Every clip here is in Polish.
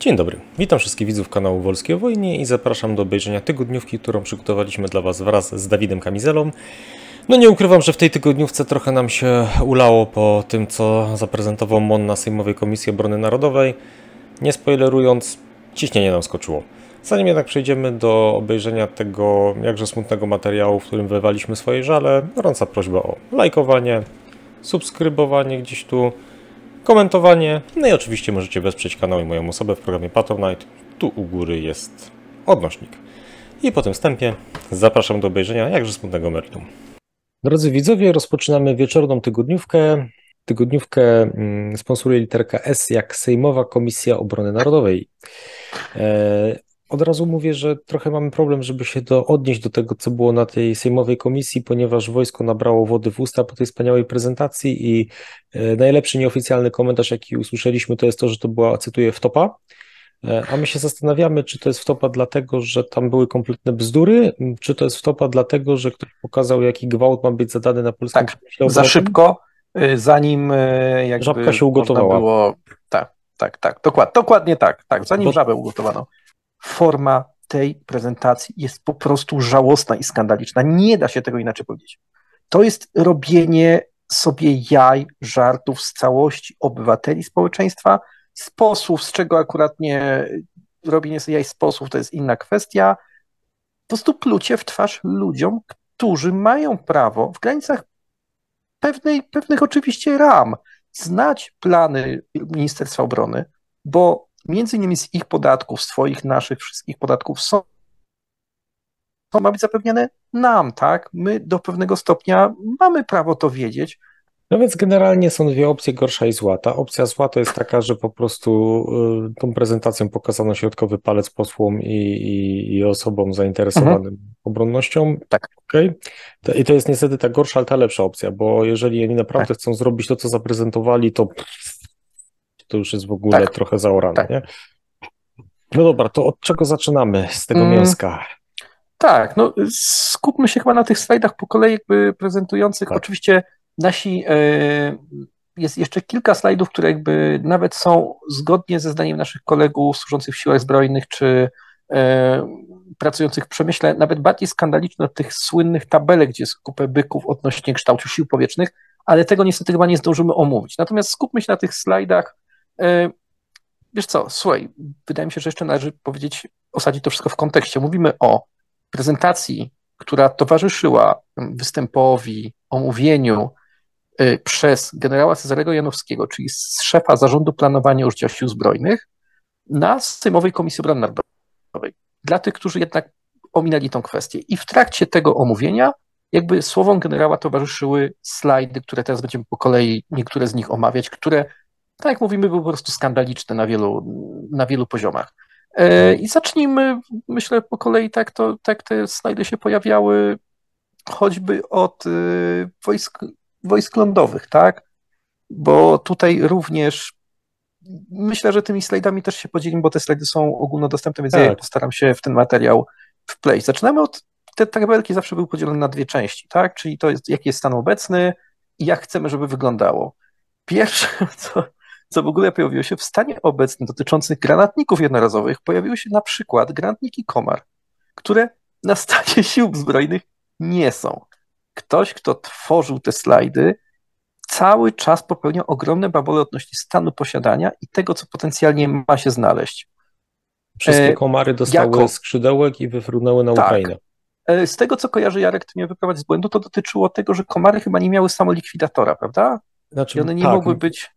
Dzień dobry, witam wszystkich widzów kanału Wolski o Wojnie i zapraszam do obejrzenia tygodniówki, którą przygotowaliśmy dla Was wraz z Dawidem Kamizelą. No nie ukrywam, że w tej tygodniówce trochę nam się ulało po tym, co zaprezentował MON na Sejmowej Komisji Obrony Narodowej. Nie spoilerując, ciśnienie nam skoczyło. Zanim jednak przejdziemy do obejrzenia tego jakże smutnego materiału, w którym wylewaliśmy swoje żale, gorąca prośba o lajkowanie, subskrybowanie gdzieś tu, komentowanie, no i oczywiście możecie wesprzeć kanał i moją osobę w programie Patronite. Tu u góry jest odnośnik. I po tym wstępie zapraszam do obejrzenia jakże smutnego meritum. Drodzy widzowie, rozpoczynamy wieczorną tygodniówkę. Tygodniówkę sponsoruje literka S jak Sejmowa Komisja Obrony Narodowej. Od razu mówię, że trochę mamy problem, żeby się odnieść do tego, co było na tej Sejmowej Komisji, ponieważ wojsko nabrało wody w usta po tej wspaniałej prezentacji i najlepszy nieoficjalny komentarz, jaki usłyszeliśmy, to jest to, że to była, cytuję, wtopa, a my się zastanawiamy, czy to jest wtopa dlatego, że tam były kompletne bzdury, czy to jest wtopa dlatego, że ktoś pokazał, jaki gwałt ma być zadany na polskim przemyśle. Za szybko, zanim jakby żabka się ugotowała. Było... Tak, dokładnie tak, zanim żabę ugotowano. Forma tej prezentacji jest po prostu żałosna i skandaliczna. Nie da się tego inaczej powiedzieć. To jest robienie sobie jaj, żartów z całości obywateli społeczeństwa, z posłów, z czego akurat nie robienie sobie jaj z posłów to jest inna kwestia. Po prostu plucie w twarz ludziom, którzy mają prawo w granicach pewnych oczywiście ram znać plany Ministerstwa Obrony, bo między innymi z ich podatków, swoich, naszych, wszystkich podatków są, to ma być zapewniane nam, tak? My do pewnego stopnia mamy prawo to wiedzieć. No więc generalnie są dwie opcje, gorsza i zła. Ta opcja zła to jest taka, że po prostu tą prezentacją pokazano środkowy palec posłom i osobom zainteresowanym obronnością. Tak. Okay. I to jest niestety ta gorsza, ale ta lepsza opcja, bo jeżeli oni naprawdę chcą zrobić to, co zaprezentowali, to już jest w ogóle trochę zaorane, nie? No dobra, to od czego zaczynamy z tego mięska? Tak, no skupmy się chyba na tych slajdach po kolei jakby prezentujących. Tak. Oczywiście nasi, jest jeszcze kilka slajdów, które jakby nawet są zgodnie ze zdaniem naszych kolegów służących w siłach zbrojnych czy pracujących w przemyśle, nawet bardziej skandaliczne od tych słynnych tabelek, gdzie jest kupę byków odnośnie kształtu sił powietrznych, ale tego niestety chyba nie zdążymy omówić. Natomiast skupmy się na tych slajdach. Wiesz co, słuchaj, wydaje mi się, że jeszcze należy powiedzieć, osadzić to wszystko w kontekście. Mówimy o prezentacji, która towarzyszyła występowi, omówieniu przez generała Cezarego Janowskiego, czyli szefa Zarządu Planowania Użycia Sił Zbrojnych na Sejmowej Komisji Obrony Narodowej. Dla tych, którzy jednak ominęli tą kwestię. I w trakcie tego omówienia jakby słowom generała towarzyszyły slajdy, które teraz będziemy po kolei niektóre z nich omawiać, które tak jak mówimy, były po prostu skandaliczne na wielu poziomach. I zacznijmy, myślę, po kolei, tak te slajdy się pojawiały choćby od wojsk lądowych, tak? Bo tutaj również myślę, że tymi slajdami też się podzielimy, bo te slajdy są ogólnodostępne, więc ja postaram się w ten materiał wpleść. Zaczynamy od, te tabelki zawsze były podzielone na dwie części, tak? Czyli to jest, jaki jest stan obecny i jak chcemy, żeby wyglądało. Pierwsze, co w ogóle pojawiło się w stanie obecnym dotyczących granatników jednorazowych, pojawiły się na przykład granatniki Komar, które na stanie sił zbrojnych nie są. Ktoś, kto tworzył te slajdy, cały czas popełnia ogromne babole odnośnie stanu posiadania i tego, co potencjalnie ma się znaleźć. Wszystkie komary dostały skrzydełek i wyfrunęły na Ukrainę. Z tego, co kojarzy Jarek, ty mnie wyprowadzi z błędu, to dotyczyło tego, że komary chyba nie miały samolikwidatora, prawda? Znaczy, i one nie mogły być...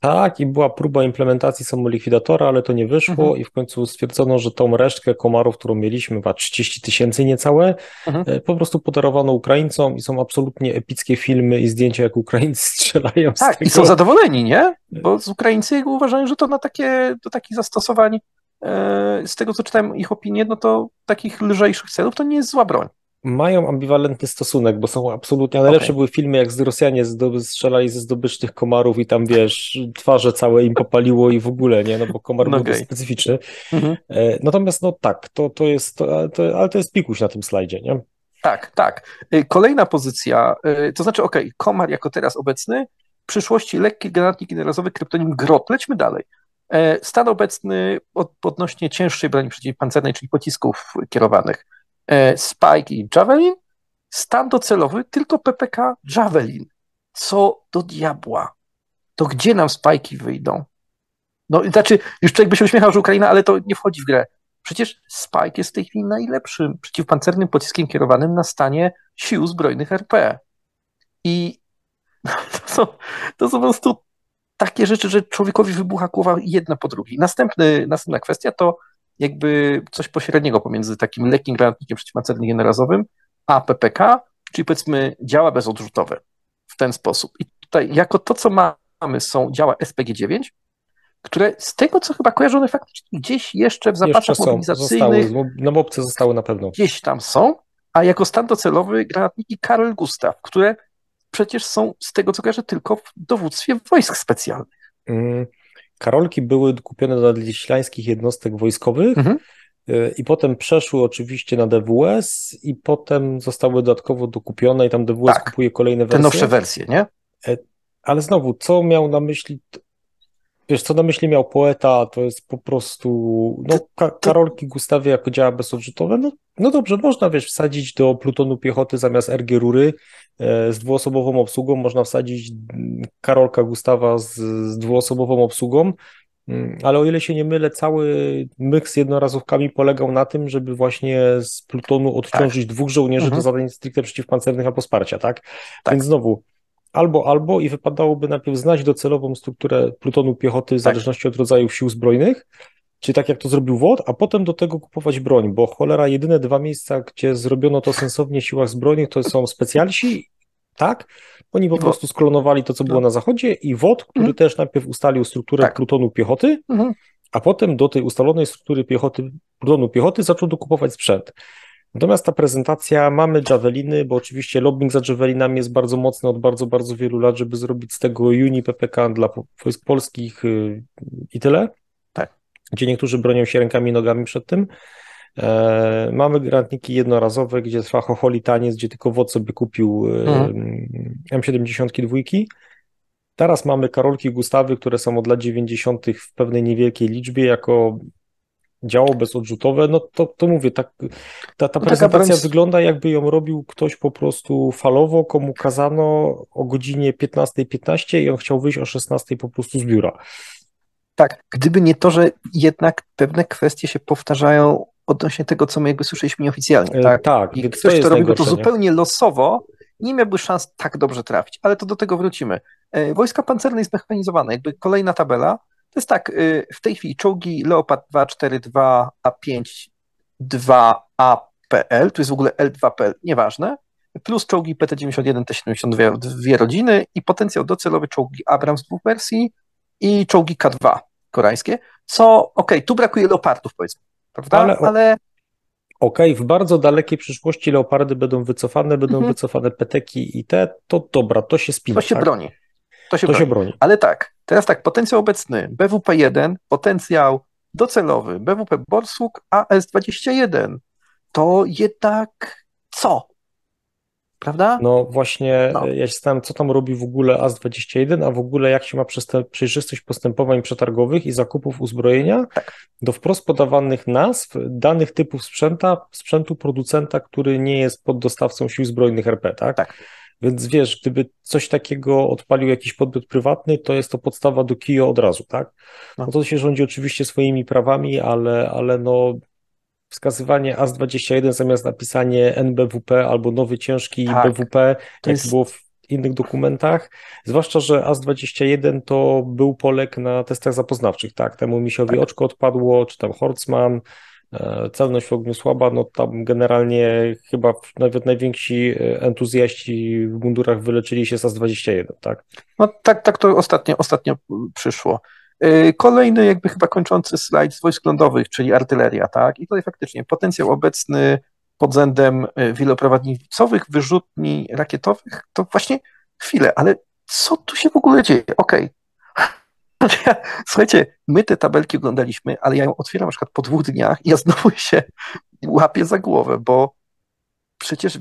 Tak, i była próba implementacji samolikwidatora, ale to nie wyszło i w końcu stwierdzono, że tą resztkę komarów, którą mieliśmy, chyba 30 tysięcy niecałe, po prostu podarowano Ukraińcom i są absolutnie epickie filmy i zdjęcia, jak Ukraińcy strzelają z tego. I są zadowoleni, nie? Bo Ukraińcy uważają, że to na takie, do takich zastosowań, z tego, co czytałem ich opinię, no to takich lżejszych celów to nie jest zła broń. Mają ambiwalentny stosunek, bo są absolutnie... Najlepsze były filmy, jak Rosjanie strzelali ze zdobycznych komarów i tam, wiesz, twarze całe im popaliło i w ogóle, nie? No bo komar był specyficzny. Natomiast, no tak, to jest... ale to jest pikuś na tym slajdzie, nie? Tak. Kolejna pozycja, to znaczy, komar jako teraz obecny, w przyszłości lekki granatnik jednorazowy, kryptonim GROT. Lećmy dalej. Stan obecny odnośnie cięższej broni przeciwpancernej, czyli pocisków kierowanych Spike i Javelin, stan docelowy tylko PPK Javelin. Co do diabła? To gdzie nam Spike'i wyjdą? No, znaczy, już człowiek by się uśmiechał, że Ukraina, ale to nie wchodzi w grę. Przecież Spike jest w tej chwili najlepszym przeciwpancernym pociskiem kierowanym na stanie sił zbrojnych RP. I to są po prostu takie rzeczy, że człowiekowi wybucha głowa jedna po drugiej. Następna kwestia to jakby coś pośredniego pomiędzy takim lekkim granatnikiem przeciwpancernym jednorazowym a PPK, czyli powiedzmy działa bezodrzutowe w ten sposób. I tutaj jako to, co mamy, są działa SPG-9, które z tego, co chyba kojarzę, one faktycznie gdzieś jeszcze w zapasach mobilizacyjnych... No bo obce zostały na pewno. Gdzieś tam są, a jako stan docelowy granatniki Karl Gustaw, które przecież są, z tego co kojarzę, tylko w dowództwie wojsk specjalnych. Karolki były kupione dla wiślańskich jednostek wojskowych i potem przeszły oczywiście na DWS i potem zostały dodatkowo dokupione i tam DWS kupuje kolejne wersje. Te nowsze wersje, nie? Ale znowu, co miał na myśli... Wiesz, co na myśli miał poeta, to jest po prostu, no Karolki Gustawie jako działa bezodrzutowe, no dobrze, można, wiesz, wsadzić do plutonu piechoty zamiast RG Rury z dwuosobową obsługą, można wsadzić Karolka Gustawa z dwuosobową obsługą, ale o ile się nie mylę, cały myk z jednorazówkami polegał na tym, żeby właśnie z plutonu odciążyć dwóch żołnierzy do zadań stricte przeciwpancernych albo wsparcia, tak? Więc znowu, albo i wypadałoby najpierw znać docelową strukturę plutonu piechoty w zależności od rodzaju sił zbrojnych, czyli tak jak to zrobił WOD, a potem do tego kupować broń, bo cholera, jedyne dwa miejsca, gdzie zrobiono to sensownie w siłach zbrojnych, to są specjalsi, tak? Oni po prostu sklonowali to, co było na zachodzie i WOD, który też najpierw ustalił strukturę plutonu piechoty, a potem do tej ustalonej struktury plutonu piechoty zaczął dokupować sprzęt. Natomiast ta prezentacja, mamy Javeliny, bo oczywiście lobbying za Javelinami jest bardzo mocny od bardzo, bardzo wielu lat, żeby zrobić z tego Uni PPK dla wojsk polskich i tyle, gdzie niektórzy bronią się rękami i nogami przed tym. Mamy granatniki jednorazowe, gdzie trwa chocholi taniec, gdzie tylko WOD sobie kupił M72. Teraz mamy Karolki Gustawy, które są od lat 90. w pewnej niewielkiej liczbie jako... działo bezodrzutowe, no to mówię, tak, ta prezentacja wygląda, jakby ją robił ktoś po prostu falowo, komu kazano o godzinie 15:15 i on chciał wyjść o 16:00 po prostu z biura. Tak, gdyby nie to, że jednak pewne kwestie się powtarzają odnośnie tego, co my jakby słyszeliśmy nieoficjalnie. Tak, i ktoś, kto robił to zupełnie losowo, nie miałby szans tak dobrze trafić, ale to do tego wrócimy. Wojska pancerne i zmechanizowane, jakby kolejna tabela. To jest tak, w tej chwili czołgi Leopard 242 A5 2APL, tu jest w ogóle L2PL, nieważne, plus czołgi PT91, T72, dwie rodziny i potencjał docelowy czołgi Abrams dwóch wersji i czołgi K2 koreańskie, co, tu brakuje Leopardów, powiedzmy, prawda? Ale... w bardzo dalekiej przyszłości Leopardy będą wycofane, będą wycofane PTki i te, to dobra, to się spina. To się broni. Ale tak, teraz tak, potencjał obecny BWP-1, potencjał docelowy BWP Borsuk AS21. To jednak co? Prawda? No właśnie, ja się stałem, co tam robi w ogóle AS21, a w ogóle jak się ma przejrzystość postępowań przetargowych i zakupów uzbrojenia do wprost podawanych nazw danych typów sprzętu producenta, który nie jest poddostawcą sił zbrojnych RP, tak. Więc wiesz, gdyby coś takiego odpalił jakiś podmiot prywatny, to jest to podstawa do KIO od razu, tak? No to się rządzi oczywiście swoimi prawami, ale no wskazywanie AS-21 zamiast napisanie NBWP albo nowy ciężki BWP, jak było w innych dokumentach, zwłaszcza, że AS-21 to był Polek na testach zapoznawczych, tak? Temu misiowi oczko odpadło, czy tam Hortzman, celność w ogniu słaba, no tam generalnie chyba nawet najwięksi entuzjaści w mundurach wyleczyli się z AS-21, tak? No tak to ostatnio przyszło. Kolejny jakby chyba kończący slajd z wojsk lądowych, czyli artyleria, tak? I tutaj faktycznie potencjał obecny pod względem wieloprowadnicowych wyrzutni rakietowych, to właśnie chwilę, ale co tu się w ogóle dzieje? Słuchajcie, my te tabelki oglądaliśmy, ale ja ją otwieram na przykład po 2 dniach i ja znowu się łapię za głowę, bo przecież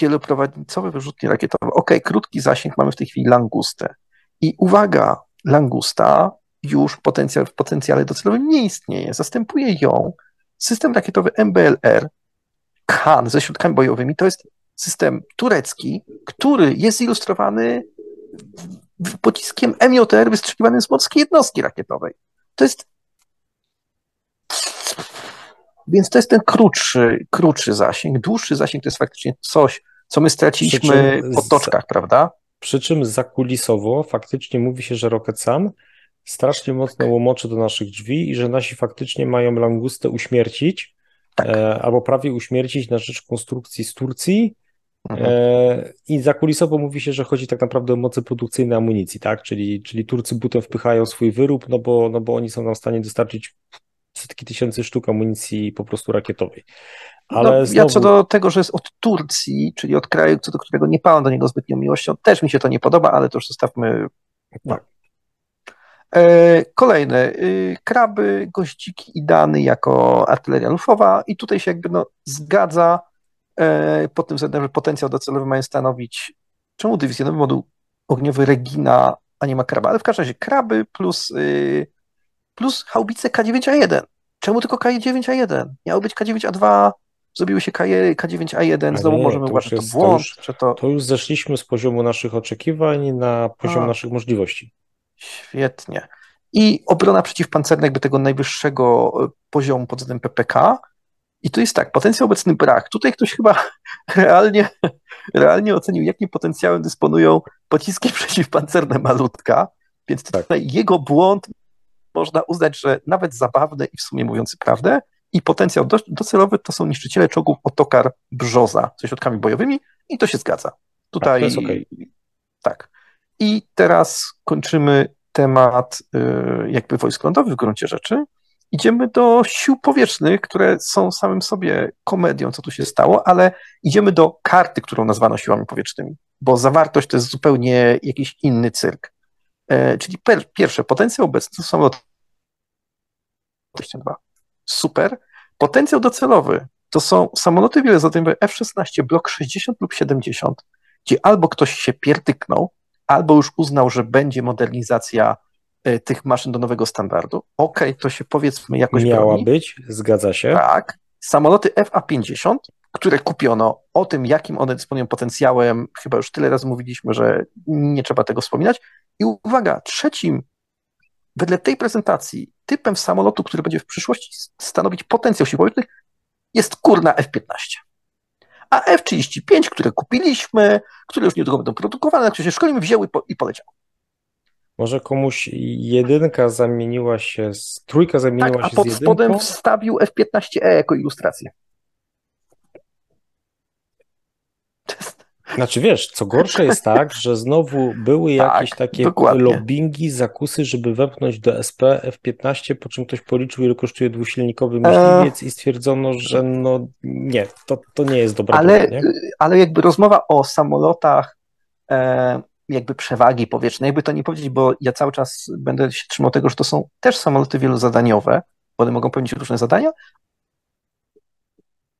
wieloprowadnicowe wyrzutnie rakietowe. Krótki zasięg mamy w tej chwili Langustę. I uwaga, Langusta już w potencjale docelowym nie istnieje. Zastępuje ją system rakietowy MBLR, Khan ze środkami bojowymi. To jest system turecki, który jest zilustrowany pociskiem MJR wystrzeliwanym z morskiej jednostki rakietowej. To jest... Więc to jest ten krótszy zasięg. Dłuższy zasięg to jest faktycznie coś, co my straciliśmy w potoczkach, prawda? Przy czym zakulisowo faktycznie mówi się, że Rocket Sam strasznie mocno łomoczy do naszych drzwi i że nasi faktycznie mają Langustę uśmiercić, tak. Albo prawie uśmiercić na rzecz konstrukcji z Turcji. I zakulisowo mówi się, że chodzi tak naprawdę o moce produkcyjne amunicji, tak? Czyli Turcy butem wpychają swój wyrób, no bo oni są nam w stanie dostarczyć setki tysięcy sztuk amunicji po prostu rakietowej. Ale no, znowu... Ja co do tego, że jest od Turcji, czyli od kraju, co do którego nie pałam do niego zbytnią miłością, też mi się to nie podoba, ale to już zostawmy. No. Tak. Kolejne. Kraby, goździki i dany jako artyleria lufowa i tutaj się jakby zgadza pod tym względem, że potencjał docelowy mają stanowić, czemu dywizjonowy moduł ogniowy Regina, a nie ma kraba, ale w każdym razie kraby plus haubice K9A1. Czemu tylko K9A1? Miało być K9A2, zrobiły się K9A1, znowu nie, możemy właśnie to włączyć. To już zeszliśmy z poziomu naszych oczekiwań na poziom naszych możliwości. Świetnie. I obrona przeciwpancerna jakby tego najwyższego poziomu pod względem PPK. I to jest tak, potencjał obecny brak. Tutaj ktoś chyba realnie ocenił, jakim potencjałem dysponują pociski przeciwpancerne malutka, więc tutaj jego błąd można uznać, że nawet zabawny i w sumie mówiący prawdę. I potencjał docelowy to są niszczyciele czołgów Otokar Brzoza ze środkami bojowymi i to się zgadza. Tutaj to jest okay. Tak. I teraz kończymy temat jakby wojsk lądowych w gruncie rzeczy. Idziemy do sił powietrznych, które są samym sobie komedią, co tu się stało, ale idziemy do karty, którą nazwano siłami powietrznymi, bo zawartość to jest zupełnie jakiś inny cyrk. Czyli pierwsze, potencjał obecny to samoloty. Super. Potencjał docelowy to są samoloty wielozadaniowe F-16 blok 60 lub 70, gdzie albo ktoś się pierdyknął, albo już uznał, że będzie modernizacja tych maszyn do nowego standardu. Okej, to się powiedzmy jakoś miała być, zgadza się. Tak. Samoloty FA-50, które kupiono, o tym, jakim one dysponują potencjałem, chyba już tyle razy mówiliśmy, że nie trzeba tego wspominać. I uwaga, trzecim, wedle tej prezentacji, typem samolotu, który będzie w przyszłości stanowić potencjał sił powietrznych, jest kurna F-15. A F-35, które kupiliśmy, które już niedługo będą produkowane, na które się szkolimy, wzięły i poleciały. Może komuś trójka zamieniła się z jedynką? A pod spodem wstawił F-15E jako ilustrację. Znaczy wiesz, co gorsze jest tak, że znowu były jakieś takie lobbingi, zakusy, żeby wepchnąć do SP F-15, po czym ktoś policzył, ile kosztuje dwusilnikowy myśliwiec i stwierdzono, że no nie, to nie jest dobra droga, nie? Ale jakby rozmowa o samolotach jakby przewagi powietrznej, jakby to nie powiedzieć, bo ja cały czas będę się trzymał tego, że to są też samoloty wielozadaniowe, bo one mogą pełnić różne zadania,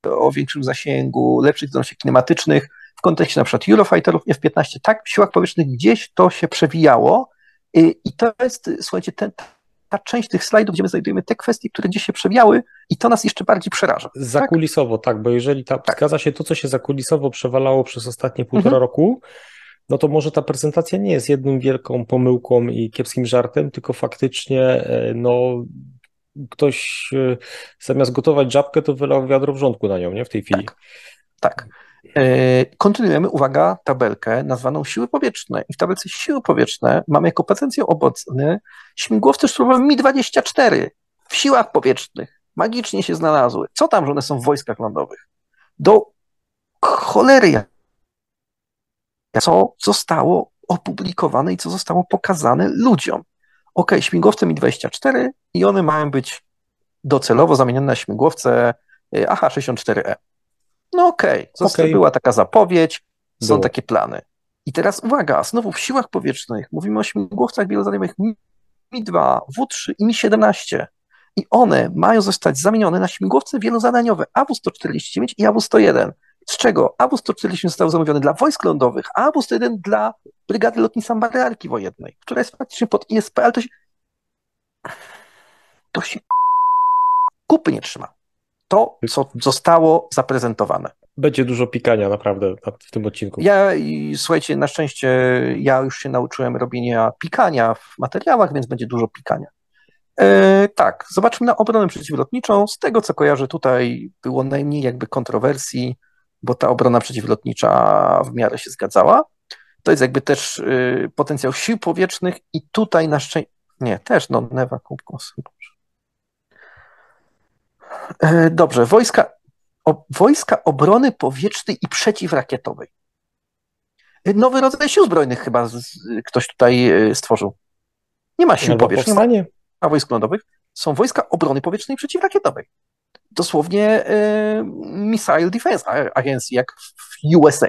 o większym zasięgu, lepszych zdolnościach klimatycznych, w kontekście na przykład Eurofighterów, F-15, tak, w siłach powietrznych gdzieś to się przewijało i to jest, słuchajcie, ta część tych slajdów, gdzie my znajdujemy te kwestie, które gdzieś się przewijały i to nas jeszcze bardziej przeraża. Zakulisowo, tak, bo jeżeli zgadza się to, co się zakulisowo przewalało przez ostatnie półtora roku, no to może ta prezentacja nie jest jedną wielką pomyłką i kiepskim żartem, tylko faktycznie, no... Ktoś zamiast gotować żabkę, to wylał wiadro wrzątku na nią, nie? W tej chwili. Tak. Kontynuujemy, uwaga, tabelkę nazwaną siły powietrzne. I w tabelce siły powietrzne mamy jako potencjał obecny śmigłowce szturmowe Mi-24 w siłach powietrznych. Magicznie się znalazły. Co tam, że one są w wojskach lądowych? Do cholery. Co zostało opublikowane i co zostało pokazane ludziom? Okej, śmigłowce Mi-24 i one mają być docelowo zamienione na śmigłowce AH-64E. No okej. Była taka zapowiedź, są takie plany. I teraz uwaga, znowu w siłach powietrznych mówimy o śmigłowcach wielozadaniowych Mi-2, W-3 i Mi-17. I one mają zostać zamienione na śmigłowce wielozadaniowe AW-149 i AW-101. Z czego AW-140 został zamówiony dla wojsk lądowych, a AW-101 dla Brygady Lotnictwa Marynarki Wojennej, która jest praktycznie pod ISP, ale to się... to się kupy nie trzyma. To, co zostało zaprezentowane. Będzie dużo pikania naprawdę w tym odcinku. Słuchajcie, na szczęście ja już się nauczyłem robienia pikania w materiałach, więc będzie dużo pikania. Tak, zobaczmy na obronę przeciwlotniczą. Z tego, co kojarzę, tutaj było najmniej jakby kontrowersji, bo ta obrona przeciwlotnicza w miarę się zgadzała. To jest jakby też potencjał sił powietrznych i tutaj na szczęście... Nie, też no, Newa, Kubko, dobrze, wojska obrony powietrznej i przeciwrakietowej. Nowy rodzaj sił zbrojnych chyba ktoś tutaj stworzył. Nie ma sił powietrznych na wojsk lądowych. Są wojska obrony powietrznej i przeciwrakietowej. Dosłownie Missile Defense Agency, jak w USA.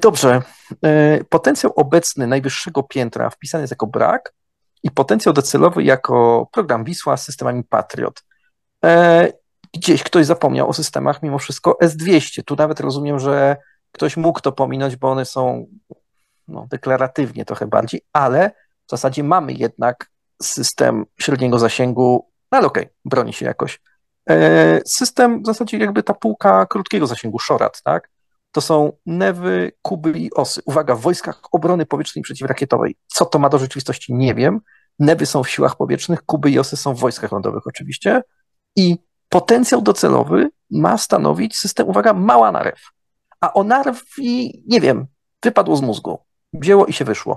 Dobrze. Potencjał obecny najwyższego piętra wpisany jest jako brak i potencjał docelowy jako program Wisła z systemami Patriot. Gdzieś ktoś zapomniał o systemach mimo wszystko S-200. Tu nawet rozumiem, że ktoś mógł to pominąć, bo one są no, deklaratywnie trochę bardziej, ale w zasadzie mamy jednak system średniego zasięgu, ale okej, broni się jakoś. System w zasadzie jakby ta półka krótkiego zasięgu, Szorat, tak? To są Newy, Kuby i Osy. Uwaga, w wojskach obrony powietrznej i przeciwrakietowej. Co to ma do rzeczywistości? Nie wiem. Newy są w siłach powietrznych, Kuby i Osy są w wojskach lądowych oczywiście. I potencjał docelowy ma stanowić system, uwaga, mała narew. A o narwi, nie wiem, wypadło z mózgu. Wzięło i się wyszło.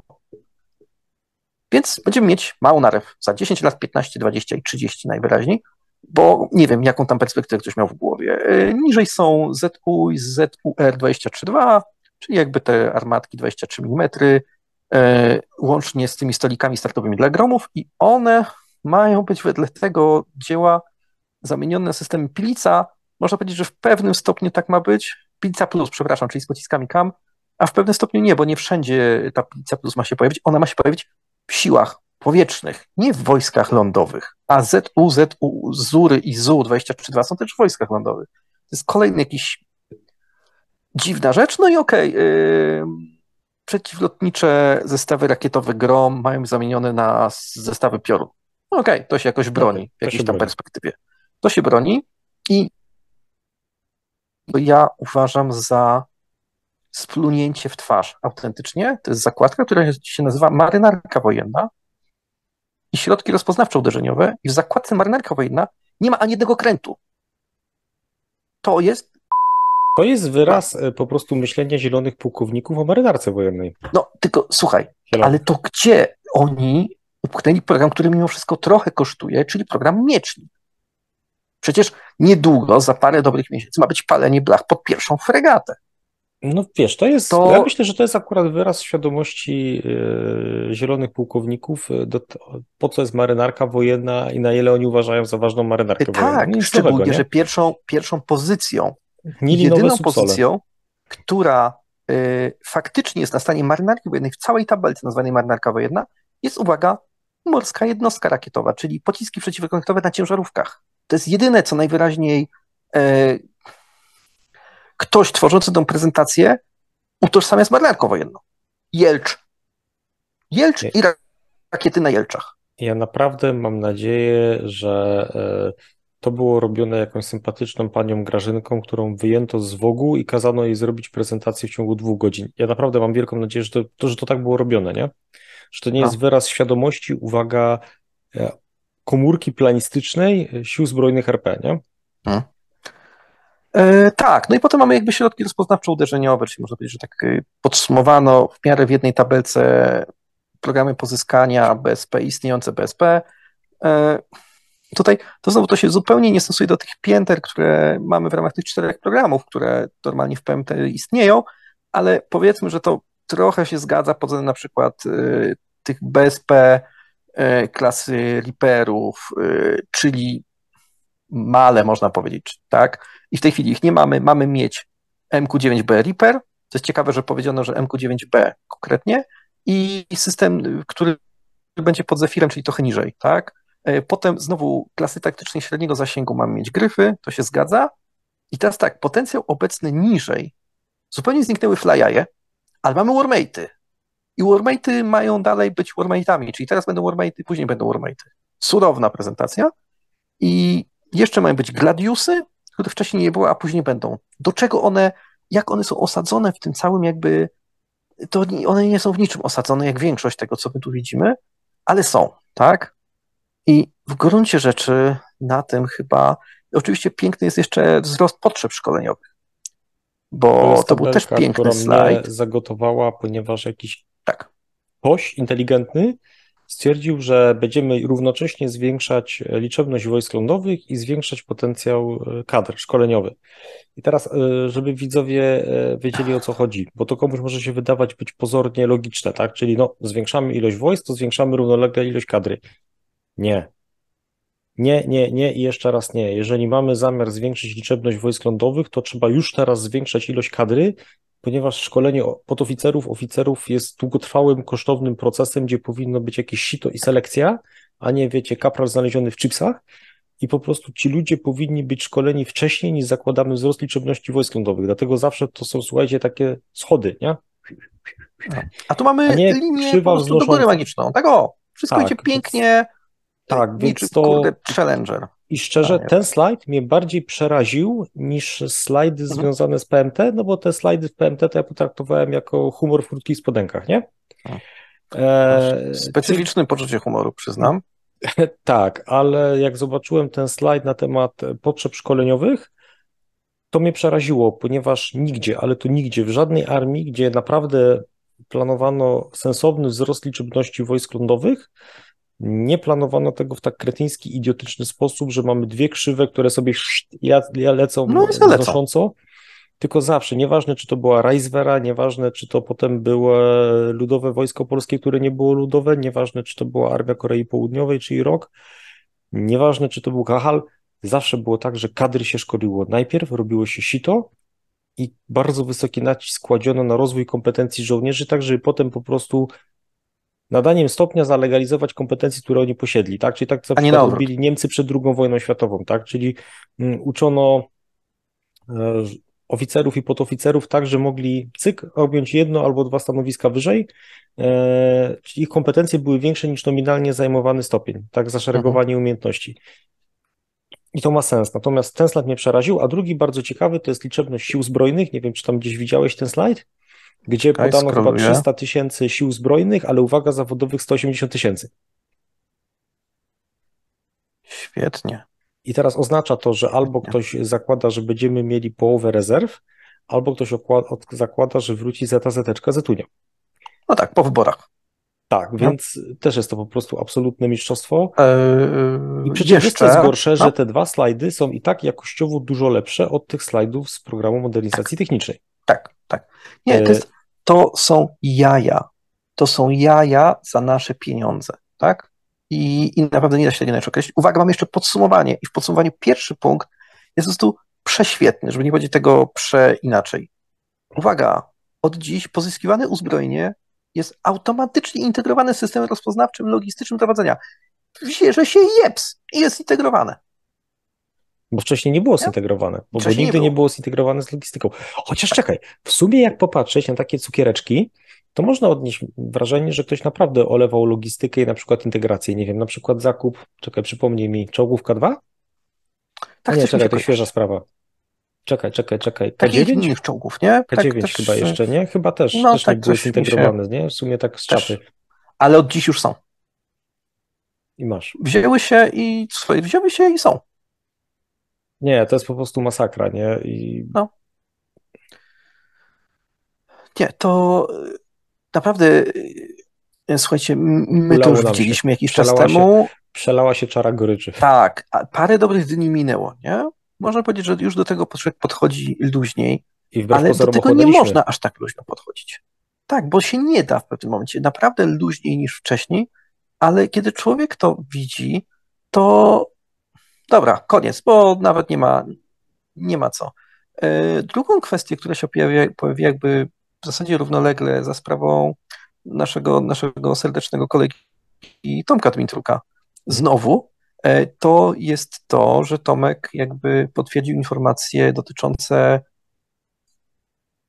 Więc będziemy mieć małą narew za 10 lat, 15, 20 i 30 najwyraźniej, bo nie wiem, jaką tam perspektywę ktoś miał w głowie. Niżej są ZU i ZUR-23.2, czyli jakby te armatki 23 mm, łącznie z tymi stolikami startowymi dla gromów i one mają być wedle tego dzieła zamienione na systemy Pilica. Można powiedzieć, że w pewnym stopniu tak ma być. Pilica Plus, przepraszam, czyli z pociskami KAM, a w pewnym stopniu nie, bo nie wszędzie ta Pilica Plus ma się pojawić. Ona ma się pojawić w siłach powietrznych, nie w wojskach lądowych. A ZU, ZUR i ZU-23.2 są też w wojskach lądowych. To jest kolejny jakiś dziwna rzecz. No i okej, przeciwlotnicze zestawy rakietowe Grom mają zamienione na zestawy piorun. No okej, to się jakoś broni w jakiejś tam perspektywie. To się broni i to ja uważam za splunięcie w twarz autentycznie. To jest zakładka, która się nazywa Marynarka Wojenna i środki rozpoznawczo-uderzeniowe i w zakładce Marynarka Wojenna nie ma ani jednego krętu. To jest... To jest wyraz po prostu myślenia zielonych pułkowników o marynarce wojennej. No, tylko słuchaj, ale to gdzie oni upchnęli program, który mimo wszystko trochę kosztuje, czyli program Miecznik. Przecież niedługo, za parę dobrych miesięcy ma być palenie blach pod pierwszą fregatę. No wiesz, to jest, ja myślę, że to jest akurat wyraz świadomości zielonych pułkowników, po co jest marynarka wojenna i na ile oni uważają za ważną marynarkę wojenną. Tak, szczególnie, nowego, że pierwszą pozycją, jedyną pozycją, która faktycznie jest na stanie marynarki wojennej w całej tabelce nazwanej marynarka wojenna, jest, uwaga, morska jednostka rakietowa, czyli pociski przeciwrakietowe na ciężarówkach. To jest jedyne, co najwyraźniej ktoś tworzący tą prezentację utożsamia z marynarką wojenną. Jelcz i rakiety na Jelczach. Ja naprawdę mam nadzieję, że to było robione jakąś sympatyczną panią Grażynką, którą wyjęto z WOG-u i kazano jej zrobić prezentację w ciągu 2 godzin. Ja naprawdę mam wielką nadzieję, że to tak było robione, nie? Że to nie jest wyraz świadomości, uwaga, komórki planistycznej Sił Zbrojnych RP, nie? Tak, no i potem mamy jakby środki rozpoznawczo-uderzeniowe, czyli można powiedzieć, że tak podsumowano w miarę w jednej tabelce programy pozyskania BSP, istniejące BSP. Tutaj to znowu to się zupełnie nie stosuje do tych pięter, które mamy w ramach tych 4 programów, które normalnie w PMT istnieją, ale powiedzmy, że to trochę się zgadza pod względem na przykład tych BSP klasy Reaperów, czyli male, można powiedzieć, tak? I w tej chwili ich nie mamy. Mamy mieć MQ-9B Reaper. To jest ciekawe, że powiedziano, że MQ-9B konkretnie i system, który będzie pod Zefirem, czyli trochę niżej, tak? Potem znowu klasy taktycznej średniego zasięgu mamy mieć Gryfy, to się zgadza. I teraz tak, potencjał obecny niżej. Zupełnie zniknęły Flyaje, ale mamy Warmate'y. I Warmate'y mają dalej być Warmate'ami, czyli teraz będą Warmate'y, później będą Warmate'y. Cudowna prezentacja. I jeszcze mają być gladiusy, które wcześniej nie było, a później będą. Do czego one, jak one są osadzone w tym całym jakby, to one nie są w niczym osadzone, jak większość tego, co my tu widzimy, ale są, tak? I w gruncie rzeczy na tym chyba, oczywiście piękny jest jeszcze wzrost potrzeb szkoleniowych, bo to był też piękny slajd. Zagotowała, ponieważ jakiś ktoś inteligentny stwierdził, że będziemy równocześnie zwiększać liczebność wojsk lądowych i zwiększać potencjał kadr szkoleniowy. I teraz, żeby widzowie wiedzieli, o co chodzi, bo to komuś może się wydawać być pozornie logiczne, tak? Czyli no, zwiększamy ilość wojsk, to zwiększamy równolegle ilość kadry. Nie. Nie, nie, nie i jeszcze raz nie. Jeżeli mamy zamiar zwiększyć liczebność wojsk lądowych, to trzeba już teraz zwiększać ilość kadry, ponieważ szkolenie podoficerów, oficerów jest długotrwałym, kosztownym procesem, gdzie powinno być jakieś sito i selekcja, a nie, wiecie, kapral znaleziony w chipsach i po prostu ci ludzie powinni być szkoleni wcześniej niż zakładamy wzrost liczebności wojsk lądowych, dlatego zawsze to są, słuchajcie, takie schody, nie? A tu mamy linię do góry magiczną, tak o, wszystko idzie pięknie, tak, więc to kurde, challenger. I szczerze, ten slajd mnie bardziej przeraził niż slajdy związane z PMT, no bo te slajdy w PMT to ja potraktowałem jako humor w krótkich spodenkach, nie? Specyficzne poczucie humoru, przyznam. Tak, ale jak zobaczyłem ten slajd na temat potrzeb szkoleniowych, to mnie przeraziło, ponieważ nigdzie, ale to nigdzie, w żadnej armii, gdzie naprawdę planowano sensowny wzrost liczebności wojsk lądowych, nie planowano tego w tak kretyński, idiotyczny sposób, że mamy dwie krzywe, które sobie lecą znosząco, tylko zawsze, nieważne czy to była Reichswehra, nieważne czy to potem było Ludowe Wojsko Polskie, które nie było ludowe, nieważne czy to była Armia Korei Południowej czy Irak, nieważne czy to był Kahal, zawsze było tak, że kadry się szkoliło. Najpierw robiło się sito i bardzo wysoki nacisk kładziono na rozwój kompetencji żołnierzy, tak żeby potem po prostu nadaniem stopnia zalegalizować kompetencje, które oni posiedli, tak? Czyli tak, co robili Niemcy przed II wojną światową, tak? Czyli uczono oficerów i podoficerów tak, że mogli objąć jedno albo dwa stanowiska wyżej, czyli ich kompetencje były większe niż nominalnie zajmowany stopień, tak? Zaszeregowanie umiejętności. I to ma sens. Natomiast ten slajd mnie przeraził, a drugi bardzo ciekawy to jest liczebność sił zbrojnych. Nie wiem, czy tam gdzieś widziałeś ten slajd? Gdzie podano chyba 300 000 sił zbrojnych, ale uwaga, zawodowych 180 000. Świetnie. I teraz oznacza to, że albo ktoś zakłada, że będziemy mieli połowę rezerw, albo ktoś zakłada, że wróci zeteczka z Tunia. No tak, po wyborach. Tak, więc też jest to po prostu absolutne mistrzostwo. I przecież jeszcze jest gorsze, że te dwa slajdy są i tak jakościowo dużo lepsze od tych slajdów z programu modernizacji technicznej. Tak. Nie, to są jaja za nasze pieniądze, tak? I naprawdę nie da się tego inaczej określić. Uwaga, mam jeszcze podsumowanie i w podsumowaniu pierwszy punkt jest po prostu prześwietny, żeby nie powiedzieć tego inaczej. Uwaga, od dziś pozyskiwane uzbrojenie jest automatycznie integrowane z systemem rozpoznawczym, logistycznym prowadzenia. Że się jeps i jest integrowane. Bo wcześniej nie było zintegrowane, bo nigdy nie było zintegrowane z logistyką. Chociaż czekaj, w sumie jak popatrzeć na takie cukiereczki, to można odnieść wrażenie, że ktoś naprawdę olewał logistykę i na przykład integrację, nie wiem, na przykład zakup, czekaj, przypomnij mi, czołgówka 2? Tak, nie, czekaj, to świeża sprawa. Czekaj. K9? Tak, czołgów, nie? K9 tak, chyba też, jeszcze, nie? Chyba też, no, też tak, nie były zintegrowane, nie? W sumie tak z czapy. Ale od dziś już są. I masz. Wzięły się i są. Nie, to jest po prostu masakra, nie? Nie, to naprawdę, słuchajcie, my to już widzieliśmy jakiś czas temu. Przelała się czara goryczy. Tak, a parę dobrych dni minęło, nie? Można powiedzieć, że już do tego podchodzi luźniej, ale do tego nie można aż tak luźno podchodzić. Tak, bo się nie da w pewnym momencie, naprawdę luźniej niż wcześniej, ale kiedy człowiek to widzi, to dobra, koniec, bo nawet nie ma co. Drugą kwestię, która się pojawia jakby w zasadzie równolegle za sprawą naszego serdecznego kolegi Tomka Dmintruka znowu, to jest to, że Tomek jakby potwierdził informacje dotyczące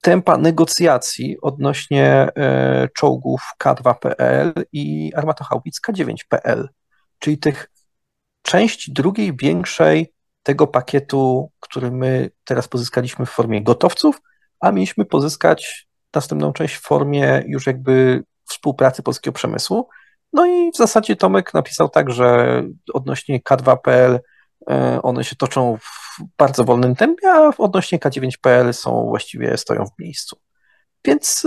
tempa negocjacji odnośnie czołgów K2.pl i armatochaubic K9.pl, czyli tych części drugiej, większej tego pakietu, który my teraz pozyskaliśmy w formie gotowców, a mieliśmy pozyskać następną część w formie już jakby współpracy polskiego przemysłu. No i w zasadzie Tomek napisał tak, że odnośnie K2.pl one się toczą w bardzo wolnym tempie, a odnośnie K9.pl są właściwie, stoją w miejscu. Więc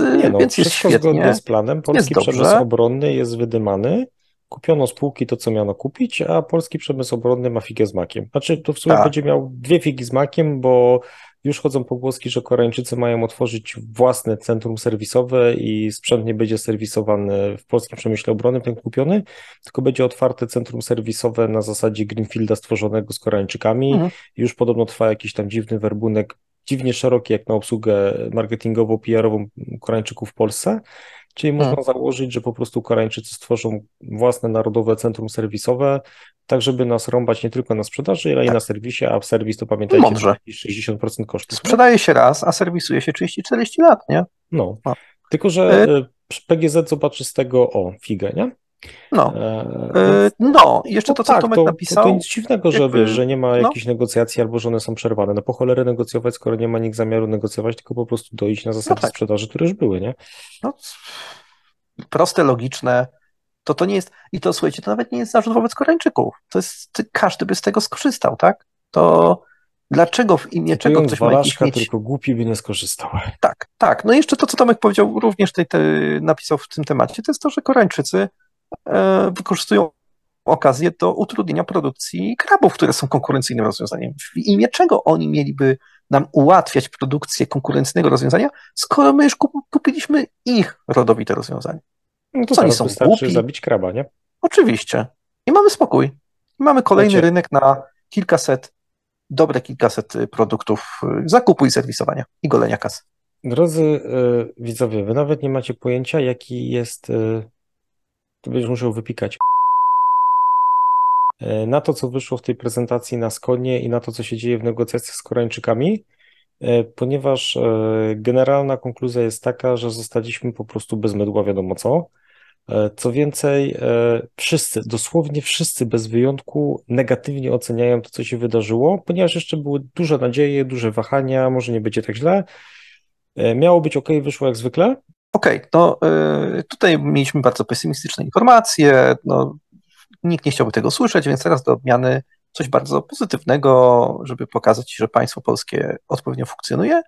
jest świetnie. Zgodnie z planem, polski przemysł obronny jest wydymany, kupiono spółki to, co miano kupić, a polski przemysł obronny ma figę z makiem. Znaczy, to w sumie będzie miał dwie figi z makiem, bo już chodzą pogłoski, że Koreańczycy mają otworzyć własne centrum serwisowe i sprzęt nie będzie serwisowany w polskim przemyśle obrony, ten kupiony, tylko będzie otwarte centrum serwisowe na zasadzie Greenfielda stworzonego z Koreańczykami. Już podobno trwa jakiś tam dziwny werbunek, dziwnie szeroki jak na obsługę marketingową, PR-ową Koreańczyków w Polsce. Czyli można założyć, że po prostu Koreańczycy stworzą własne narodowe centrum serwisowe, tak żeby nas rąbać nie tylko na sprzedaży, ale i na serwisie, a w serwis to pamiętajcie, mądrze, 60% kosztów. Sprzedaje się raz, a serwisuje się 30-40 lat, nie? No, tylko że PGZ zobaczy z tego, figę, nie? No, jeszcze to, co Tomek napisał. To nic dziwnego, że nie ma jakichś negocjacji albo że one są przerwane. No po cholerę negocjować, skoro nie ma nikt zamiaru negocjować, tylko po prostu dojść na zasadzie sprzedaży, które już były, nie? No, proste, logiczne. To nie jest, i to słuchajcie, to nawet nie jest zarzut wobec Koreańczyków. To jest, każdy by z tego skorzystał, tak? To dlaczego w imię czego ktoś ma jakiś mieć... tylko głupi by nie skorzystał. Tak. No i jeszcze to, co Tomek powiedział, również napisał w tym temacie, to jest to, że Koreańczycy wykorzystują okazję do utrudnienia produkcji krabów, które są konkurencyjnym rozwiązaniem. W imię czego oni mieliby nam ułatwiać produkcję konkurencyjnego rozwiązania, skoro my już kupiliśmy ich rodowite rozwiązanie? No to co oni są głupi? Zabić kraba, nie? Oczywiście. I mamy spokój. I mamy kolejny rynek na kilkaset produktów zakupu i serwisowania i golenia kasy. Drodzy widzowie, wy nawet nie macie pojęcia, jaki jest... to będziesz musiał wypikać na to, co wyszło w tej prezentacji na Skonie i na to, co się dzieje w negocjacjach z Koreańczykami, ponieważ generalna konkluzja jest taka, że zostaliśmy po prostu bez mydła wiadomo co. Co więcej, wszyscy, dosłownie wszyscy bez wyjątku negatywnie oceniają to, co się wydarzyło, ponieważ jeszcze były duże nadzieje, duże wahania, może nie będzie tak źle. Miało być ok, wyszło jak zwykle. Okej, no tutaj mieliśmy bardzo pesymistyczne informacje, no, nikt nie chciałby tego słyszeć, więc teraz do odmiany coś bardzo pozytywnego, żeby pokazać, że państwo polskie odpowiednio funkcjonuje,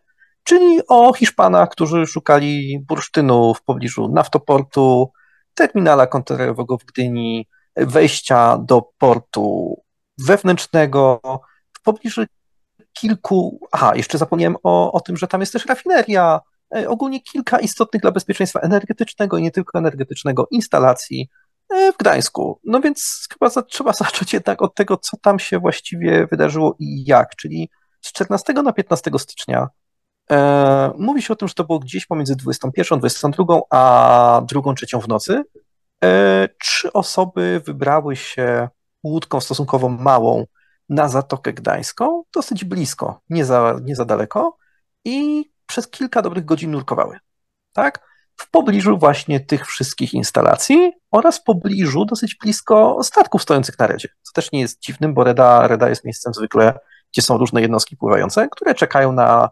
czyli o Hiszpanach, którzy szukali bursztynu w pobliżu naftoportu, terminala kontenerowego w Gdyni, wejścia do portu wewnętrznego, w pobliżu kilku... Aha, jeszcze zapomniałem o tym, że tam jest też rafineria, ogólnie kilka istotnych dla bezpieczeństwa energetycznego i nie tylko energetycznego instalacji w Gdańsku. No więc chyba trzeba zacząć jednak od tego, co tam się właściwie wydarzyło i jak, czyli z 14 na 15 stycznia mówi się o tym, że to było gdzieś pomiędzy 21, 22, a 2, 3 w nocy. 3 osoby wybrały się łódką stosunkowo małą na Zatokę Gdańską, dosyć blisko, nie za daleko, i przez kilka dobrych godzin nurkowały, tak? W pobliżu właśnie tych wszystkich instalacji oraz w pobliżu, dosyć blisko statków stojących na redzie, co też nie jest dziwnym, bo reda jest miejscem zwykle, gdzie są różne jednostki pływające, które czekają na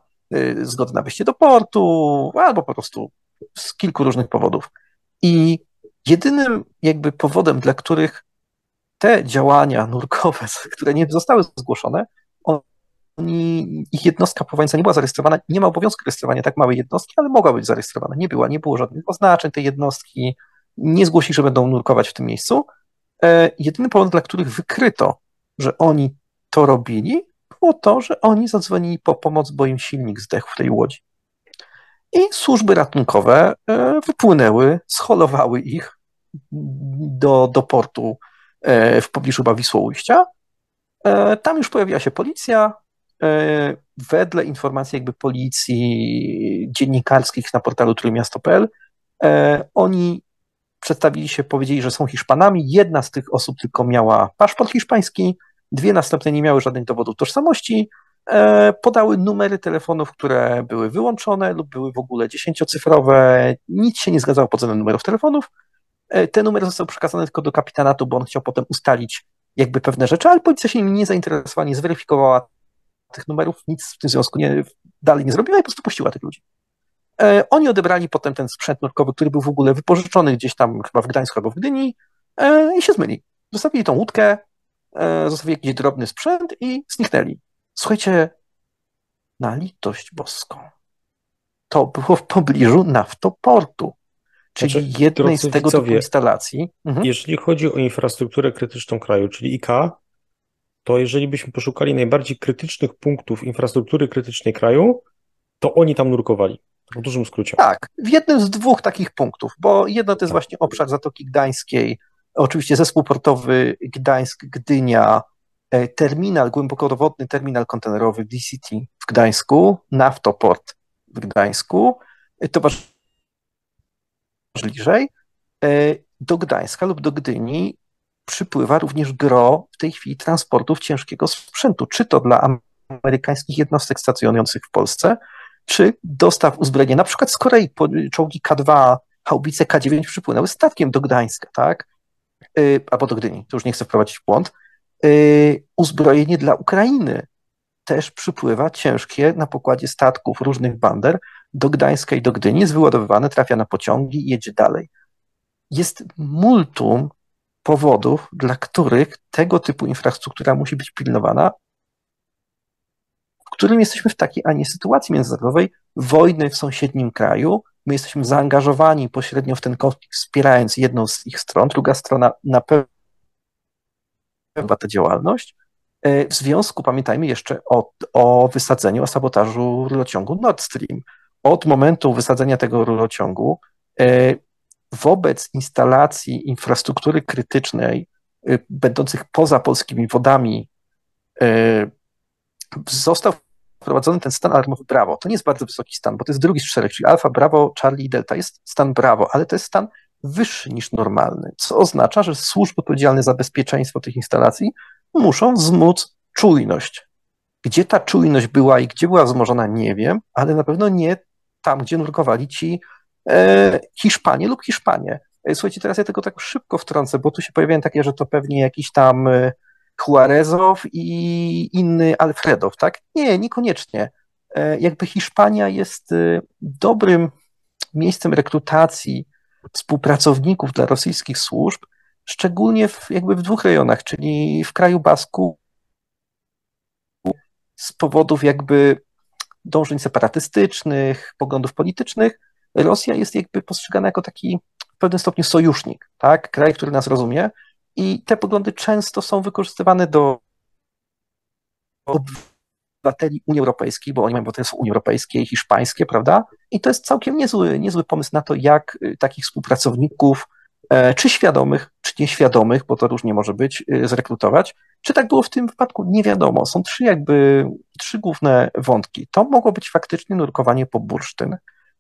zgodę na wejście do portu albo po prostu z kilku różnych powodów. I jedynym jakby powodem, dla których te działania nurkowe, które nie zostały zgłoszone, ich jednostka pływająca nie była zarejestrowana, nie ma obowiązku rejestrowania tak małej jednostki, ale mogła być zarejestrowana. Nie było żadnych oznaczeń tej jednostki, nie zgłosili, że będą nurkować w tym miejscu. Jedyny powód, dla których wykryto, że oni to robili, było to, że oni zadzwonili po pomoc, bo im silnik zdechł w tej łodzi. I służby ratunkowe wypłynęły, scholowały ich do portu w pobliżu Wisłoujścia. Tam już pojawiła się policja. Wedle informacji jakby policji dziennikarskich na portalu trójmiasto.pl oni przedstawili się, powiedzieli, że są Hiszpanami. Jedna z tych osób tylko miała paszport hiszpański, dwie następne nie miały żadnych dowodów tożsamości, podały numery telefonów, które były wyłączone lub były w ogóle 10-cyfrowe, nic się nie zgadzało pod względem numerów telefonów. Ten numer został przekazany tylko do kapitanatu, bo on chciał potem ustalić, jakby pewne rzeczy, ale policja się nimi nie zainteresowała, nie zweryfikowała tych numerów, nic w tym związku dalej nie zrobiła i po prostu puściła tych ludzi. Oni odebrali potem ten sprzęt nurkowy, który był w ogóle wypożyczony gdzieś tam chyba w Gdańsku albo w Gdyni i się zmyli. Zostawili tą łódkę, zostawili jakiś drobny sprzęt i zniknęli. Słuchajcie, na litość boską. To było w pobliżu naftoportu, czyli jednej z tego typu instalacji. Mhm. Jeżeli chodzi o infrastrukturę krytyczną kraju, czyli IKA, to jeżeli byśmy poszukali najbardziej krytycznych punktów infrastruktury krytycznej kraju, to oni tam nurkowali. W dużym skrócie. Tak, w jednym z dwóch takich punktów, bo jedno to jest właśnie obszar Zatoki Gdańskiej, oczywiście zespół portowy Gdańsk-Gdynia, terminal głębokorowodny, terminal kontenerowy DCT w Gdańsku, naftoport w Gdańsku, towarzysz bliżej, do Gdańska lub do Gdyni przypływa również gro w tej chwili transportów ciężkiego sprzętu, czy to dla amerykańskich jednostek stacjonujących w Polsce, czy dostaw uzbrojenia. Na przykład z Korei czołgi K2, haubice K9 przypłynęły statkiem do Gdańska, tak? Albo do Gdyni, to już nie chcę wprowadzić w błąd. Uzbrojenie dla Ukrainy też przypływa ciężkie na pokładzie statków różnych bander do Gdańska i do Gdyni, jest wyładowywane, trafia na pociągi i jedzie dalej. Jest multum powodów, dla których tego typu infrastruktura musi być pilnowana, w którym jesteśmy w takiej, a nie sytuacji międzynarodowej, wojny w sąsiednim kraju. My jesteśmy zaangażowani pośrednio w ten konflikt, wspierając jedną z ich stron, druga strona na pewno tę działalność. W związku pamiętajmy jeszcze o wysadzeniu, o sabotażu rurociągu Nord Stream. Od momentu wysadzenia tego rurociągu wobec instalacji infrastruktury krytycznej będących poza polskimi wodami został wprowadzony ten stan alarmowy Bravo. To nie jest bardzo wysoki stan, bo to jest drugi z czterech, czyli Alfa, Bravo, Charlie i Delta. Jest stan Bravo, ale to jest stan wyższy niż normalny, co oznacza, że służby odpowiedzialne za bezpieczeństwo tych instalacji muszą wzmóc czujność. Gdzie ta czujność była i gdzie była wzmożona, nie wiem, ale na pewno nie tam, gdzie nurkowali ci Hiszpanie lub Hiszpanie. Słuchajcie, teraz ja tego tak szybko wtrącę, bo tu się pojawiają takie, że to pewnie jakiś tam Juarezow i inny Alfredow, tak? Nie, niekoniecznie. Jakby Hiszpania jest dobrym miejscem rekrutacji współpracowników dla rosyjskich służb, szczególnie w dwóch rejonach, czyli w kraju Basku z powodów jakby dążeń separatystycznych, poglądów politycznych. Rosja jest jakby postrzegana jako taki w pewnym stopniu sojusznik, tak? Kraj, który nas rozumie. I te poglądy często są wykorzystywane do obywateli Unii Europejskiej, bo oni mają obywatelstwo Unii Europejskiej, hiszpańskie, prawda? I to jest całkiem niezły pomysł na to, jak takich współpracowników, czy świadomych, czy nieświadomych, bo to różnie może być, zrekrutować. Czy tak było w tym wypadku? Nie wiadomo. Są trzy główne wątki. To mogło być faktycznie nurkowanie po bursztyn,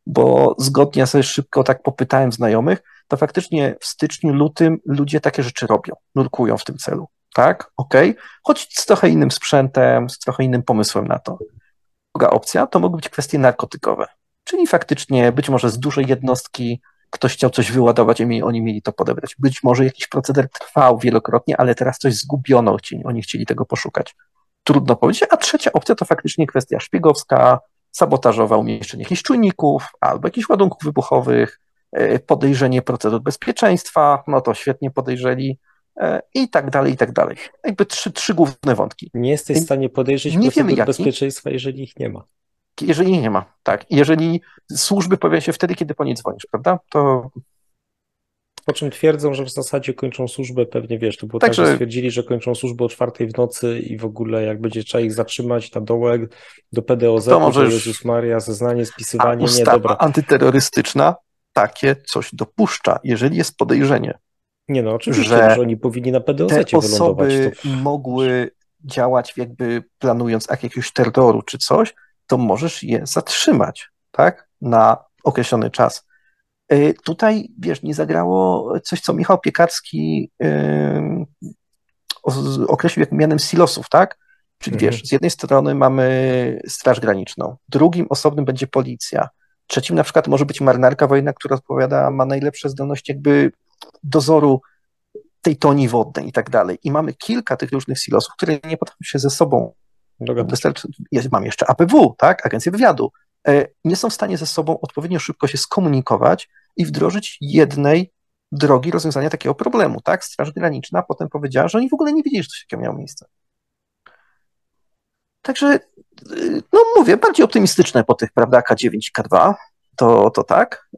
bo zgodnie, ja sobie szybko tak popytałem znajomych, to faktycznie w styczniu, lutym ludzie takie rzeczy robią, nurkują w tym celu, tak, okej, choć z trochę innym sprzętem, z trochę innym pomysłem na to. Druga opcja to mogły być kwestie narkotykowe, czyli faktycznie być może z dużej jednostki ktoś chciał coś wyładować i oni mieli to podebrać. Być może jakiś proceder trwał wielokrotnie, ale teraz coś zgubiono, oni chcieli tego poszukać. Trudno powiedzieć, a trzecia opcja to faktycznie kwestia szpiegowska, sabotażowa, umieszczenie jakichś czujników albo jakichś ładunków wybuchowych, podejrzenie procedur bezpieczeństwa, no to świetnie podejrzeli i tak dalej, i tak dalej. Jakby trzy główne wątki. Nie jesteś w stanie podejrzeć procedur bezpieczeństwa, jeżeli ich nie ma. Jeżeli ich nie ma, tak. Jeżeli służby pojawiają się wtedy, kiedy po nie dzwonisz, prawda? To... Po czym twierdzą, że w zasadzie kończą służbę, pewnie wiesz, to było tak, że stwierdzili, że kończą służbę o 4 w nocy i w ogóle jak będzie trzeba ich zatrzymać na dołek, do PDOZ, to Jezus Maria, zeznanie, spisywanie, nie, dobra. Antyterrorystyczna takie coś dopuszcza, jeżeli jest podejrzenie. Nie no, oczywiście, że oni powinni na PDOZ-cie te osoby wylądować, to... mogły działać jakby planując akt jakiegoś terroru czy coś, to możesz je zatrzymać, tak, na określony czas. Tutaj, wiesz, nie zagrało coś, co Michał Piekarski określił jak mianem silosów, tak? Czyli wiesz, z jednej strony mamy Straż Graniczną, drugim osobnym będzie policja, trzecim na przykład może być marynarka wojenna, która ma najlepsze zdolności jakby dozoru tej toni wodnej i tak dalej. I mamy kilka tych różnych silosów, które nie potrafią się ze sobą Mam jeszcze ABW, tak? Agencję Wywiadu. Nie są w stanie ze sobą odpowiednio szybko się skomunikować i wdrożyć jednej drogi rozwiązania takiego problemu, tak? Straż Graniczna potem powiedziała, że oni w ogóle nie wiedzieli, że coś takiego miało miejsce. Także, no mówię, bardziej optymistyczne po tych, prawda, K9 i K2, to tak.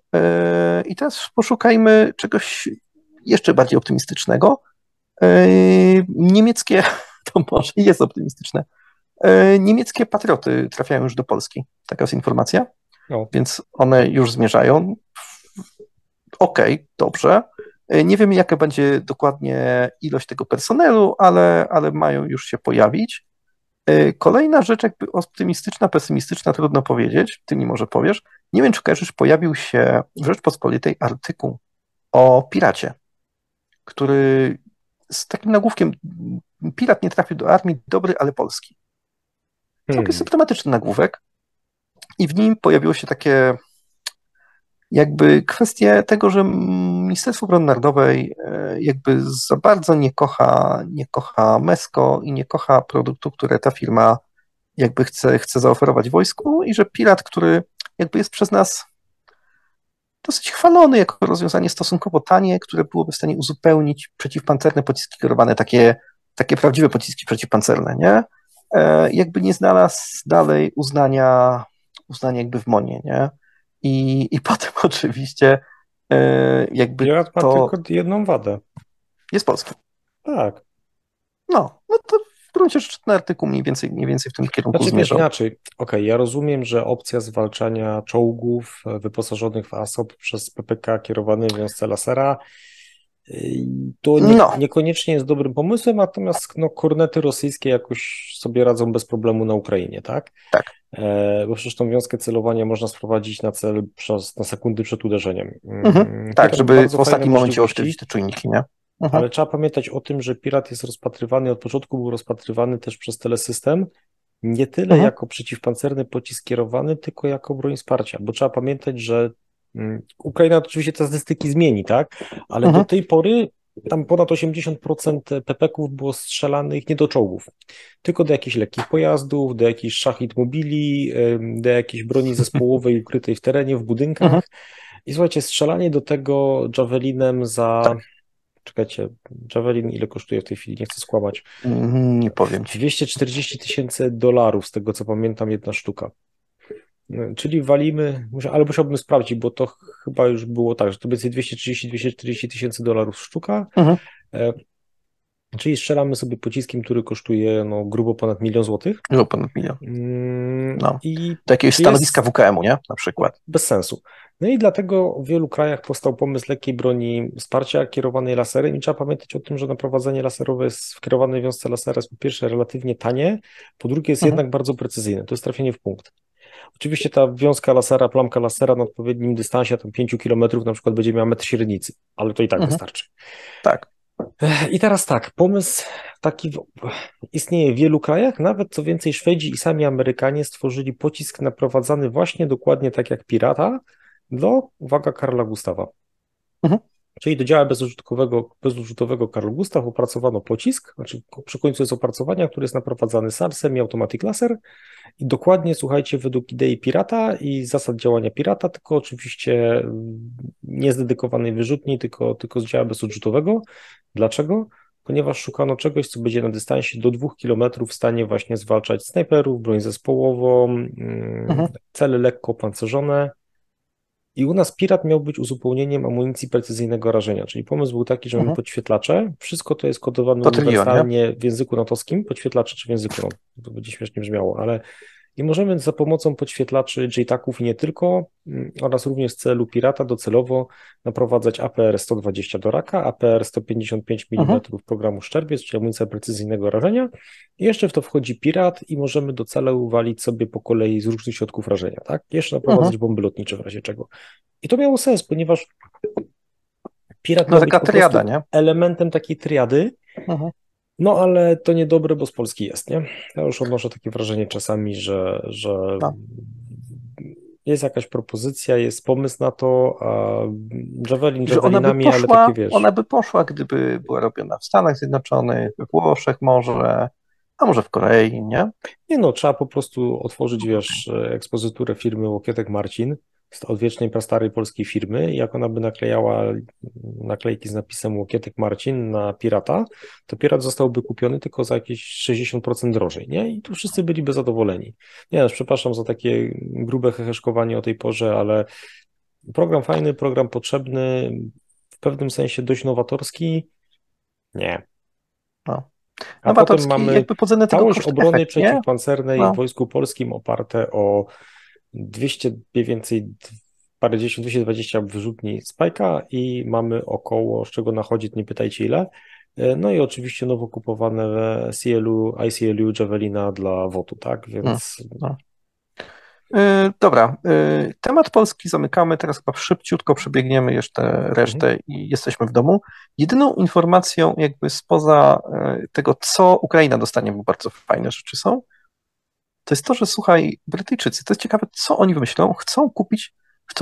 I teraz poszukajmy czegoś jeszcze bardziej optymistycznego. Niemieckie, to może jest optymistyczne, niemieckie Patrioty trafiają już do Polski. Taka jest informacja. No. Więc one już zmierzają. Okej, dobrze. Nie wiemy, jaka będzie dokładnie ilość tego personelu, ale mają już się pojawić. Kolejna rzecz, jakby optymistyczna, pesymistyczna, trudno powiedzieć, ty mi może powiesz. Nie wiem, czy kojarzysz, pojawił się w Rzeczpospolitej artykuł o piracie, który z takim nagłówkiem pirat nie trafił do armii, dobry, ale polski. Całkiem symptomatyczny nagłówek i w nim pojawiło się takie jakby kwestie tego, że Ministerstwo Obrony Narodowej jakby za bardzo nie kocha MESCO i nie kocha produktu, które ta firma jakby chce zaoferować wojsku i że pirat, który jakby jest przez nas dosyć chwalony jako rozwiązanie stosunkowo tanie, które byłoby w stanie uzupełnić przeciwpancerne pociski kierowane, takie prawdziwe pociski przeciwpancerne, nie? Jakby nie znalazł dalej uznania jakby w MON-ie, nie? I potem oczywiście jakby pirat to... ma tylko jedną wadę. Jest polski. Tak. No to w gruncie rzeczy ten artykuł mniej więcej w tym kierunku zmierzał. Inaczej. Okej, ja rozumiem, że opcja zwalczania czołgów wyposażonych w ASOP przez PPK kierowany w wiązce lasera to niekoniecznie jest dobrym pomysłem, natomiast kornety rosyjskie jakoś sobie radzą bez problemu na Ukrainie, tak? Tak. Bo przecież tą wiązkę celowania można sprowadzić na cel na sekundy przed uderzeniem. Tak, żeby w ostatnim momencie oszczędzić te czujniki, nie? Ale trzeba pamiętać o tym, że pirat jest rozpatrywany, od początku był rozpatrywany też przez telesystem, nie tyle jako przeciwpancerny pocisk kierowany, tylko jako broń wsparcia, bo trzeba pamiętać, że Ukraina oczywiście te statystyki zmieni, tak? Ale do tej pory tam ponad 80% PPK-ów było strzelanych nie do czołgów, tylko do jakichś lekkich pojazdów, do jakichś szachid mobili, do jakiejś broni zespołowej ukrytej w terenie, w budynkach. I słuchajcie, strzelanie do tego Javelinem za... Tak. Czekajcie, Javelin ile kosztuje w tej chwili? Nie chcę skłamać. Nie powiem. $240,000 z tego, co pamiętam, jedna sztuka. Czyli walimy, ale musiałbym sprawdzić, bo to chyba już było tak, że to będzie $230,000-240,000 sztuka, czyli strzelamy sobie pociskiem, który kosztuje grubo ponad $1,000,000. Grubo ponad $1,000,000. I do jakiegoś stanowiska WKM-u, nie? Na przykład. Bez sensu. No i dlatego w wielu krajach powstał pomysł lekkiej broni wsparcia kierowanej laserem i trzeba pamiętać o tym, że naprowadzenie laserowe jest w kierowanej wiązce lasera jest po pierwsze relatywnie tanie, po drugie jest jednak bardzo precyzyjne, to jest trafienie w punkt. Oczywiście ta wiązka lasera, plamka lasera na odpowiednim dystansie, tam 5 km na przykład będzie miała metr średnicy, ale to i tak wystarczy. Tak. I teraz tak, pomysł taki istnieje w wielu krajach, nawet co więcej Szwedzi i sami Amerykanie stworzyli pocisk naprowadzany właśnie dokładnie tak jak pirata do, uwaga, Karla Gustawa. Czyli do działa bezużytowego Karl Gustaw opracowano pocisk, znaczy przy końcu jest opracowania, który jest naprowadzany SAR-sem i Automatic Laser i dokładnie, słuchajcie, według idei pirata i zasad działania pirata, tylko oczywiście nie z dedykowanej wyrzutni, tylko z działa bezużytowego. Dlaczego? Ponieważ szukano czegoś, co będzie na dystansie do 2 kilometrów w stanie właśnie zwalczać snajperów, broń zespołową, cele lekko opancerzone. I u nas pirat miał być uzupełnieniem amunicji precyzyjnego rażenia, czyli pomysł był taki, że mamy podświetlacze, wszystko to jest kodowane uniwersalnie w języku natowskim, podświetlacze czy w języku, to będzie śmiesznie brzmiało, ale i możemy za pomocą podświetlaczy JTAG-ów i nie tylko, oraz również celu pirata docelowo naprowadzać APR-120 do raka, APR-155 mm programu Szczerbiec, czyli amunicja precyzyjnego rażenia i jeszcze w to wchodzi pirat i możemy do celu walić sobie po kolei z różnych środków rażenia, tak? Jeszcze naprowadzać bomby lotnicze w razie czego. I to miało sens, ponieważ pirat miał taka być triada, nie? Elementem takiej triady, ale to niedobre, bo z Polski jest, nie? Ja już odnoszę takie wrażenie czasami, że jest jakaś propozycja, jest pomysł na to, Javelinami, ale takie wiesz. Ona by poszła, gdyby była robiona w Stanach Zjednoczonych, we Włoszech może, a może w Korei, nie? Nie no, trzeba po prostu otworzyć, wiesz, ekspozyturę firmy Łokietek Marcin, z odwiecznej, prastarej polskiej firmy, jak ona by naklejała naklejki z napisem Łokietek Marcin na pirata, to pirat zostałby kupiony tylko za jakieś 60% drożej, nie? I tu wszyscy byliby zadowoleni. Nie, przepraszam za takie grube heheszkowanie o tej porze, ale program fajny, program potrzebny, w pewnym sensie dość nowatorski, nie. No. A nowatorski potem mamy jakby całość obrony przeciwpancernej w Wojsku Polskim oparte o 200, mniej więcej 220 wyrzutni Spike'a i mamy około, z czego nachodzi, nie pytajcie ile, no i oczywiście nowo kupowane CLU, ICLU Javelina dla WOD-u, tak, więc... Dobra, temat Polski zamykamy, teraz chyba szybciutko przebiegniemy jeszcze resztę i jesteśmy w domu. Jedyną informacją jakby spoza tego, co Ukraina dostanie, bo bardzo fajne rzeczy są, to jest to, że słuchaj, Brytyjczycy, to jest ciekawe, co oni wymyślą, chcą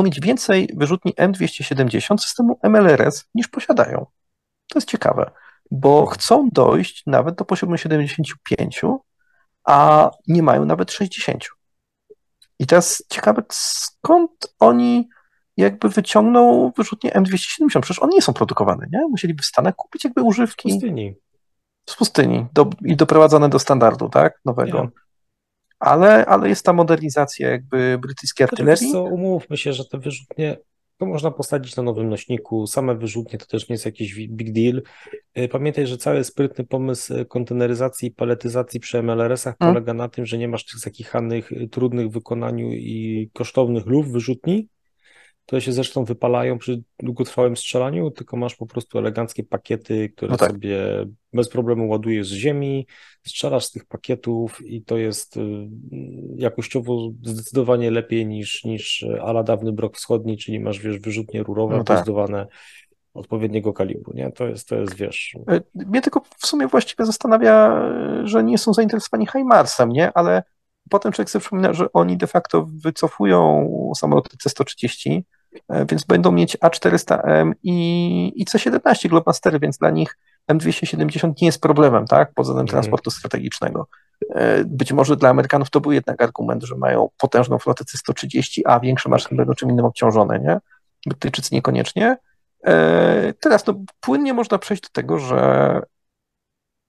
mieć więcej wyrzutni M270 systemu MLRS niż posiadają. To jest ciekawe, bo chcą dojść nawet do poziomu 75, a nie mają nawet 60. I teraz ciekawe, skąd oni jakby wyciągną wyrzutnię M270, przecież one nie są produkowane, nie? Musieliby w Stanach kupić jakby używki z pustyni i doprowadzone do standardu, tak? Nowego. Yeah. Ale jest ta modernizacja jakby brytyjskiej artylerii. Wiesz co, umówmy się, że te wyrzutnie to można posadzić na nowym nośniku, same wyrzutnie to też nie jest jakiś big deal. Pamiętaj, że cały sprytny pomysł konteneryzacji i paletyzacji przy MLRS-ach polega na tym, że nie masz tych zakichanych, trudnych w wykonaniu i kosztownych luf wyrzutni, które się zresztą wypalają przy długotrwałym strzelaniu, tylko masz po prostu eleganckie pakiety, które sobie bez problemu ładujesz z ziemi, strzelasz z tych pakietów i to jest jakościowo zdecydowanie lepiej niż ala dawny Brok Wschodni, czyli masz, wiesz, wyrzutnie rurowe, pozdowane odpowiedniego kalibru, nie? To jest, wiesz... Mnie tylko w sumie właściwie zastanawia, że nie są zainteresowani HIMARS-em, nie? Ale potem człowiek sobie przypomina, że oni de facto wycofują samoloty C-130, więc będą mieć A400M i C-17 Globmastery, więc dla nich M270 nie jest problemem, tak? Poza tym transportu strategicznego. Być może dla Amerykanów to był jednak argument, że mają potężną flotę C-130, a większe maszyny będą czym innym obciążone, nie? Brytyjczycy niekoniecznie. Teraz no, płynnie można przejść do tego, że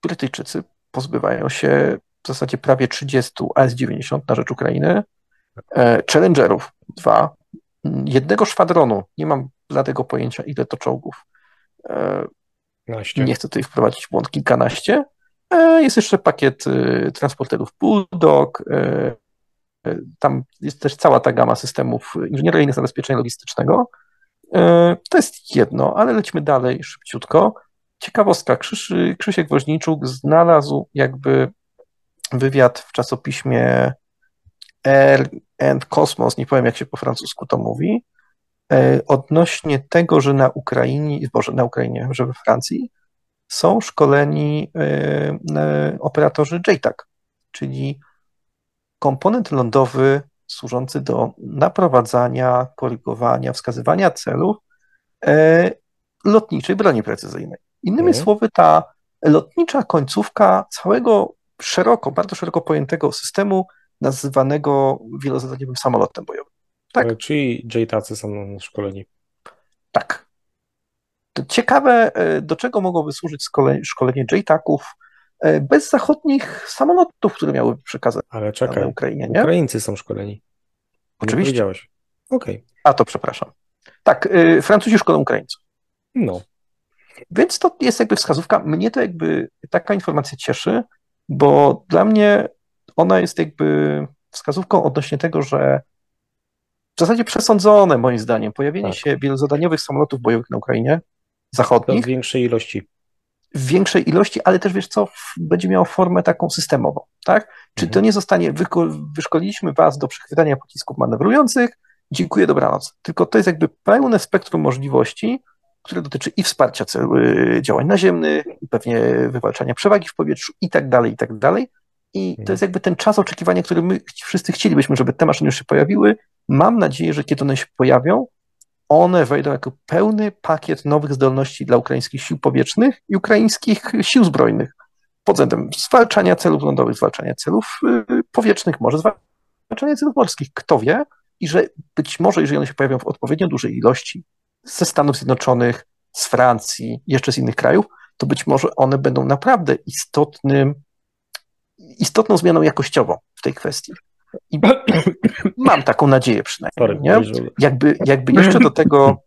Brytyjczycy pozbywają się w zasadzie prawie 30 AS-90 na rzecz Ukrainy, Challengerów 2, jednego szwadronu, nie mam bladego pojęcia ile to czołgów, nie chcę tutaj wprowadzić w błąd, kilkanaście, jest jeszcze pakiet transporterów Bulldog, tam jest też cała ta gama systemów inżynieryjnych zabezpieczenia logistycznego, to jest jedno, ale lecimy dalej szybciutko. Ciekawostka, Krzysiek Woźniczuk znalazł jakby wywiad w czasopiśmie Air and Cosmos, nie powiem jak się po francusku to mówi, odnośnie tego, że że we Francji są szkoleni operatorzy JTAG, czyli komponent lądowy służący do naprowadzania, korygowania, wskazywania celów lotniczej broni precyzyjnej. Innymi słowy, ta lotnicza końcówka całego bardzo szeroko pojętego systemu nazywanego wielozadaniowym samolotem bojowym. Tak? Czyli JTAC-y są szkoleni. Tak. To ciekawe, do czego mogłoby służyć szkolenie JTAC-ów bez zachodnich samolotów, które miały przekazać na Ukrainie, nie? Ukraińcy są szkoleni. Oczywiście. Powiedziałeś. Okej. A to przepraszam. Tak, Francuzi szkolą Ukraińców. No. Więc to jest jakby wskazówka. Mnie to jakby taka informacja cieszy, bo dla mnie ona jest jakby wskazówką odnośnie tego, że w zasadzie przesądzone moim zdaniem pojawienie się wielozadaniowych samolotów bojowych na Ukrainie, zachodnich. W większej ilości, ale też wiesz co, będzie miało formę taką systemową, tak? Czy to nie zostanie, wyszkoliliśmy was do przechwytania pocisków manewrujących, dziękuję, dobranoc. Tylko to jest jakby pełne spektrum możliwości, które dotyczy i wsparcia działań naziemnych, i pewnie wywalczania przewagi w powietrzu i tak dalej, i tak dalej. I to jest jakby ten czas oczekiwania, który my wszyscy chcielibyśmy, żeby te maszyny już się pojawiły, Mam nadzieję, że kiedy one się pojawią, one wejdą jako pełny pakiet nowych zdolności dla ukraińskich sił powietrznych i ukraińskich sił zbrojnych pod względem zwalczania celów lądowych, zwalczania celów powietrznych, może zwalczania celów morskich. Kto wie? I że być może, jeżeli one się pojawią w odpowiednio dużej ilości ze Stanów Zjednoczonych, z Francji, jeszcze z innych krajów, to być może one będą naprawdę istotną zmianą jakościową w tej kwestii. I mam taką nadzieję przynajmniej. Nie? Jakby jeszcze do tego,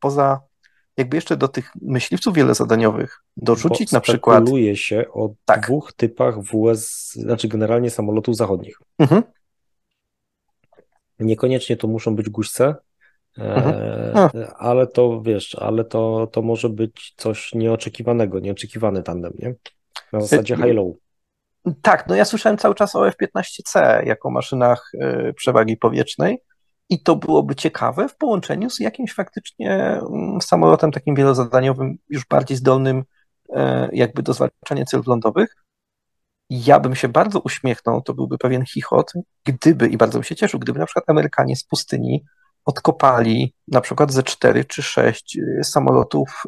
poza, jakby jeszcze do tych myśliwców wielozadaniowych dorzucić na przykład... Spekuluje się o dwóch typach WS, znaczy generalnie samolotów zachodnich. Mhm. Niekoniecznie to muszą być guźce, ale to wiesz, to może być coś nieoczekiwanego, nieoczekiwany tandem, nie? Na zasadzie high-low. Tak, no ja słyszałem cały czas o F-15C jako maszynach przewagi powietrznej i to byłoby ciekawe w połączeniu z jakimś faktycznie samolotem takim wielozadaniowym, już bardziej zdolnym jakby do zwalczania celów lądowych. Ja bym się bardzo uśmiechnął, to byłby pewien chichot, gdyby, i bardzo bym się cieszył, gdyby na przykład Amerykanie z pustyni odkopali na przykład ze 4 czy 6 samolotów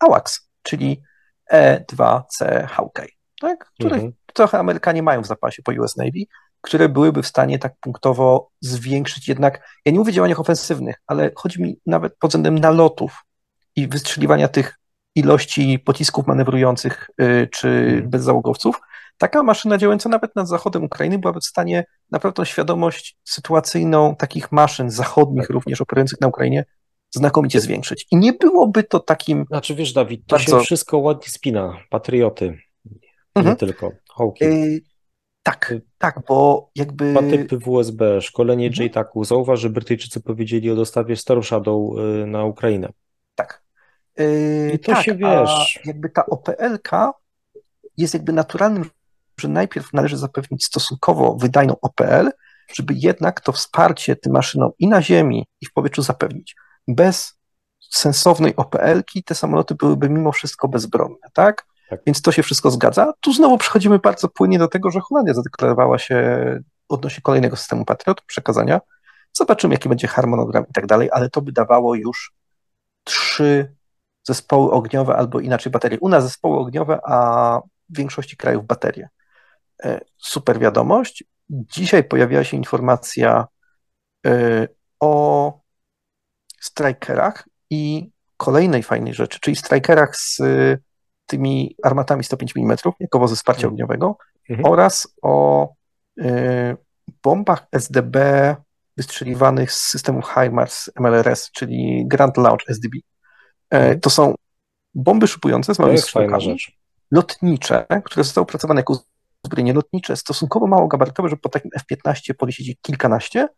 AWACS, czyli E-2C Hawkeye, tak? Które trochę Amerykanie mają w zapasie po US Navy, które byłyby w stanie tak punktowo zwiększyć jednak, ja nie mówię o działaniach ofensywnych, ale chodzi mi nawet pod względem nalotów i wystrzeliwania tych ilości pocisków manewrujących czy bezzałogowców, taka maszyna działająca nawet nad zachodem Ukrainy byłaby w stanie naprawdę świadomość sytuacyjną takich maszyn zachodnich, również operujących na Ukrainie, znakomicie zwiększyć. I nie byłoby to takim... Znaczy wiesz, Dawid, to bardzo... się wszystko ładnie spina, patrioty, nie tylko, Hawki. Tak, bo jakby... Dwa typy WSB, szkolenie JTAC-u. Zauważ, że Brytyjczycy powiedzieli o dostawie Storm Shadow na Ukrainę. Tak. I to tak, się wiesz. Jakby ta OPL-ka jest jakby naturalnym, że najpierw należy zapewnić stosunkowo wydajną OPL, żeby jednak to wsparcie tym maszynom i na ziemi, i w powietrzu zapewnić. Bez sensownej OPL-ki te samoloty byłyby mimo wszystko bezbronne, tak? Więc to się wszystko zgadza. Tu znowu przechodzimy bardzo płynnie do tego, że Holandia zadeklarowała się odnośnie kolejnego systemu Patriot, przekazania. Zobaczymy, jaki będzie harmonogram i tak dalej, ale to by dawało już 3 zespoły ogniowe albo inaczej baterie. U nas zespoły ogniowe, a w większości krajów baterie. Super wiadomość. Dzisiaj pojawiła się informacja o strikerach i kolejnej fajnej rzeczy, czyli strikerach z tymi armatami 105 mm jako wozy wsparcia ogniowego oraz o bombach SDB wystrzeliwanych z systemu HIMARS MLRS, czyli Grand Launch SDB. To są bomby szybujące z małymi strzałkami, lotnicze, które zostały opracowane jako uzbrojenie lotnicze, stosunkowo mało gabarytowe, że po takim F-15 polecieć kilkanaście,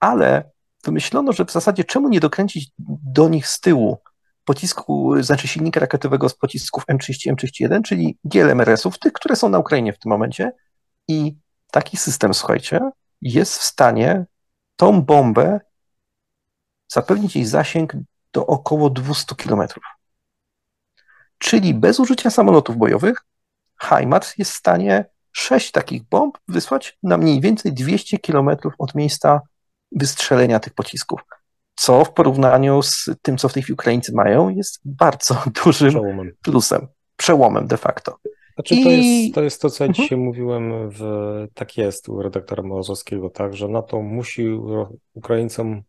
ale wymyślono, że w zasadzie czemu nie dokręcić do nich z tyłu pocisku, znaczy silnika rakietowego z pocisków M30, M31, czyli GLMRS-ów, tych, które są na Ukrainie w tym momencie. I taki system, słuchajcie, jest w stanie tą bombę zapewnić jej zasięg do około 200 km. Czyli bez użycia samolotów bojowych HIMARS jest w stanie 6 takich bomb wysłać na mniej więcej 200 km od miejsca wystrzelenia tych pocisków, co w porównaniu z tym, co w tej chwili Ukraińcy mają, jest bardzo dużym plusem, przełomem de facto. Znaczy to jest to, co ja dzisiaj mówiłem, tak jest u redaktora Małozowskiego, tak, że NATO musi Ukraińcom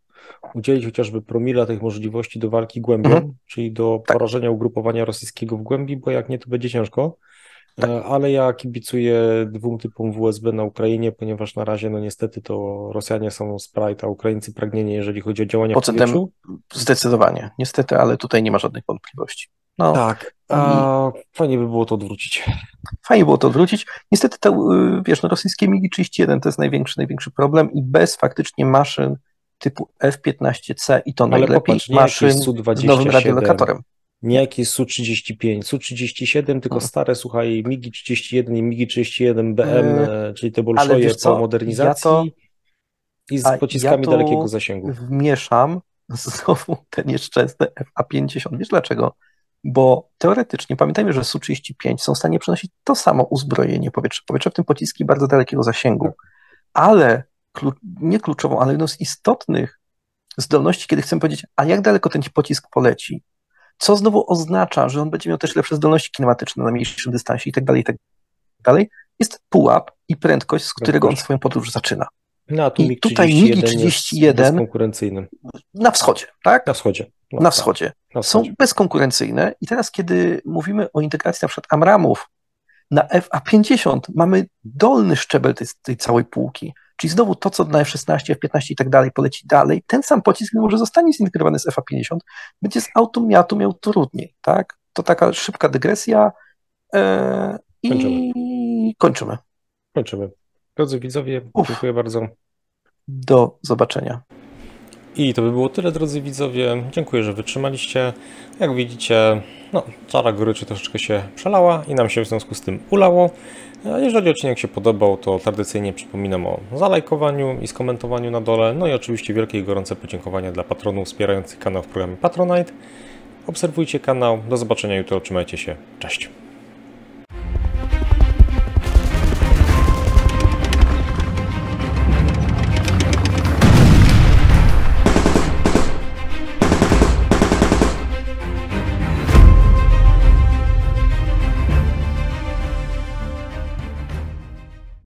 udzielić chociażby promila tych możliwości do walki głębią, czyli do porażenia ugrupowania rosyjskiego w głębi, bo jak nie, to będzie ciężko. Tak. Ale ja kibicuję 2 typom WSB na Ukrainie, ponieważ na razie, no niestety, to Rosjanie są sprite, a Ukraińcy pragnieni, jeżeli chodzi o działania w powietrzu. Zdecydowanie, niestety, ale tutaj nie ma żadnych wątpliwości. No. Tak, fajnie by było to odwrócić. Fajnie było to odwrócić. Niestety, rosyjskie MiG-31 to jest największy problem i bez faktycznie maszyn typu F-15C i to najlepiej popatrz, maszyn z nowym radiolokatorem. Nie jakieś Su-35, Su-37, tylko stare, słuchaj, MiG-31 i MiG-31BM, czyli te bolszoje po modernizacji i z pociskami dalekiego zasięgu. Wmieszam znowu te nieszczęsne FA-50. Wiesz dlaczego? Bo teoretycznie, pamiętajmy, że Su-35 są w stanie przenosić to samo uzbrojenie powietrza w tym pociski bardzo dalekiego zasięgu. ale nie kluczową, ale jedną z istotnych zdolności, kiedy chcemy powiedzieć, a jak daleko ten pocisk poleci, co znowu oznacza, że on będzie miał też lepsze zdolności kinematyczne na mniejszym dystansie i tak dalej, jest pułap i prędkość, z którego on swoją podróż zaczyna. No, tu i tutaj MiG-31 bezkonkurencyjny na wschodzie, tak? Na wschodzie. No, na wschodzie. Na wschodzie. Są bezkonkurencyjne i teraz, kiedy mówimy o integracji na przykład Abramów na FA-50, mamy dolny szczebel tej całej półki, czyli znowu to, co na F-16, F-15 i tak dalej poleci dalej, ten sam pocisk, mimo że zostanie zintegrowany z FA-50, będzie z automatu miał trudniej, tak? To taka szybka dygresja i kończymy. Drodzy widzowie, dziękuję bardzo. Do zobaczenia. I to by było tyle, drodzy widzowie. Dziękuję, że wytrzymaliście. Jak widzicie, no, czara goryczy troszeczkę się przelała i nam się w związku z tym ulało. Jeżeli odcinek się podobał, to tradycyjnie przypominam o zalajkowaniu i skomentowaniu na dole. No i oczywiście wielkie i gorące podziękowania dla patronów wspierających kanał w programie Patronite. Obserwujcie kanał. Do zobaczenia jutro. Trzymajcie się. Cześć.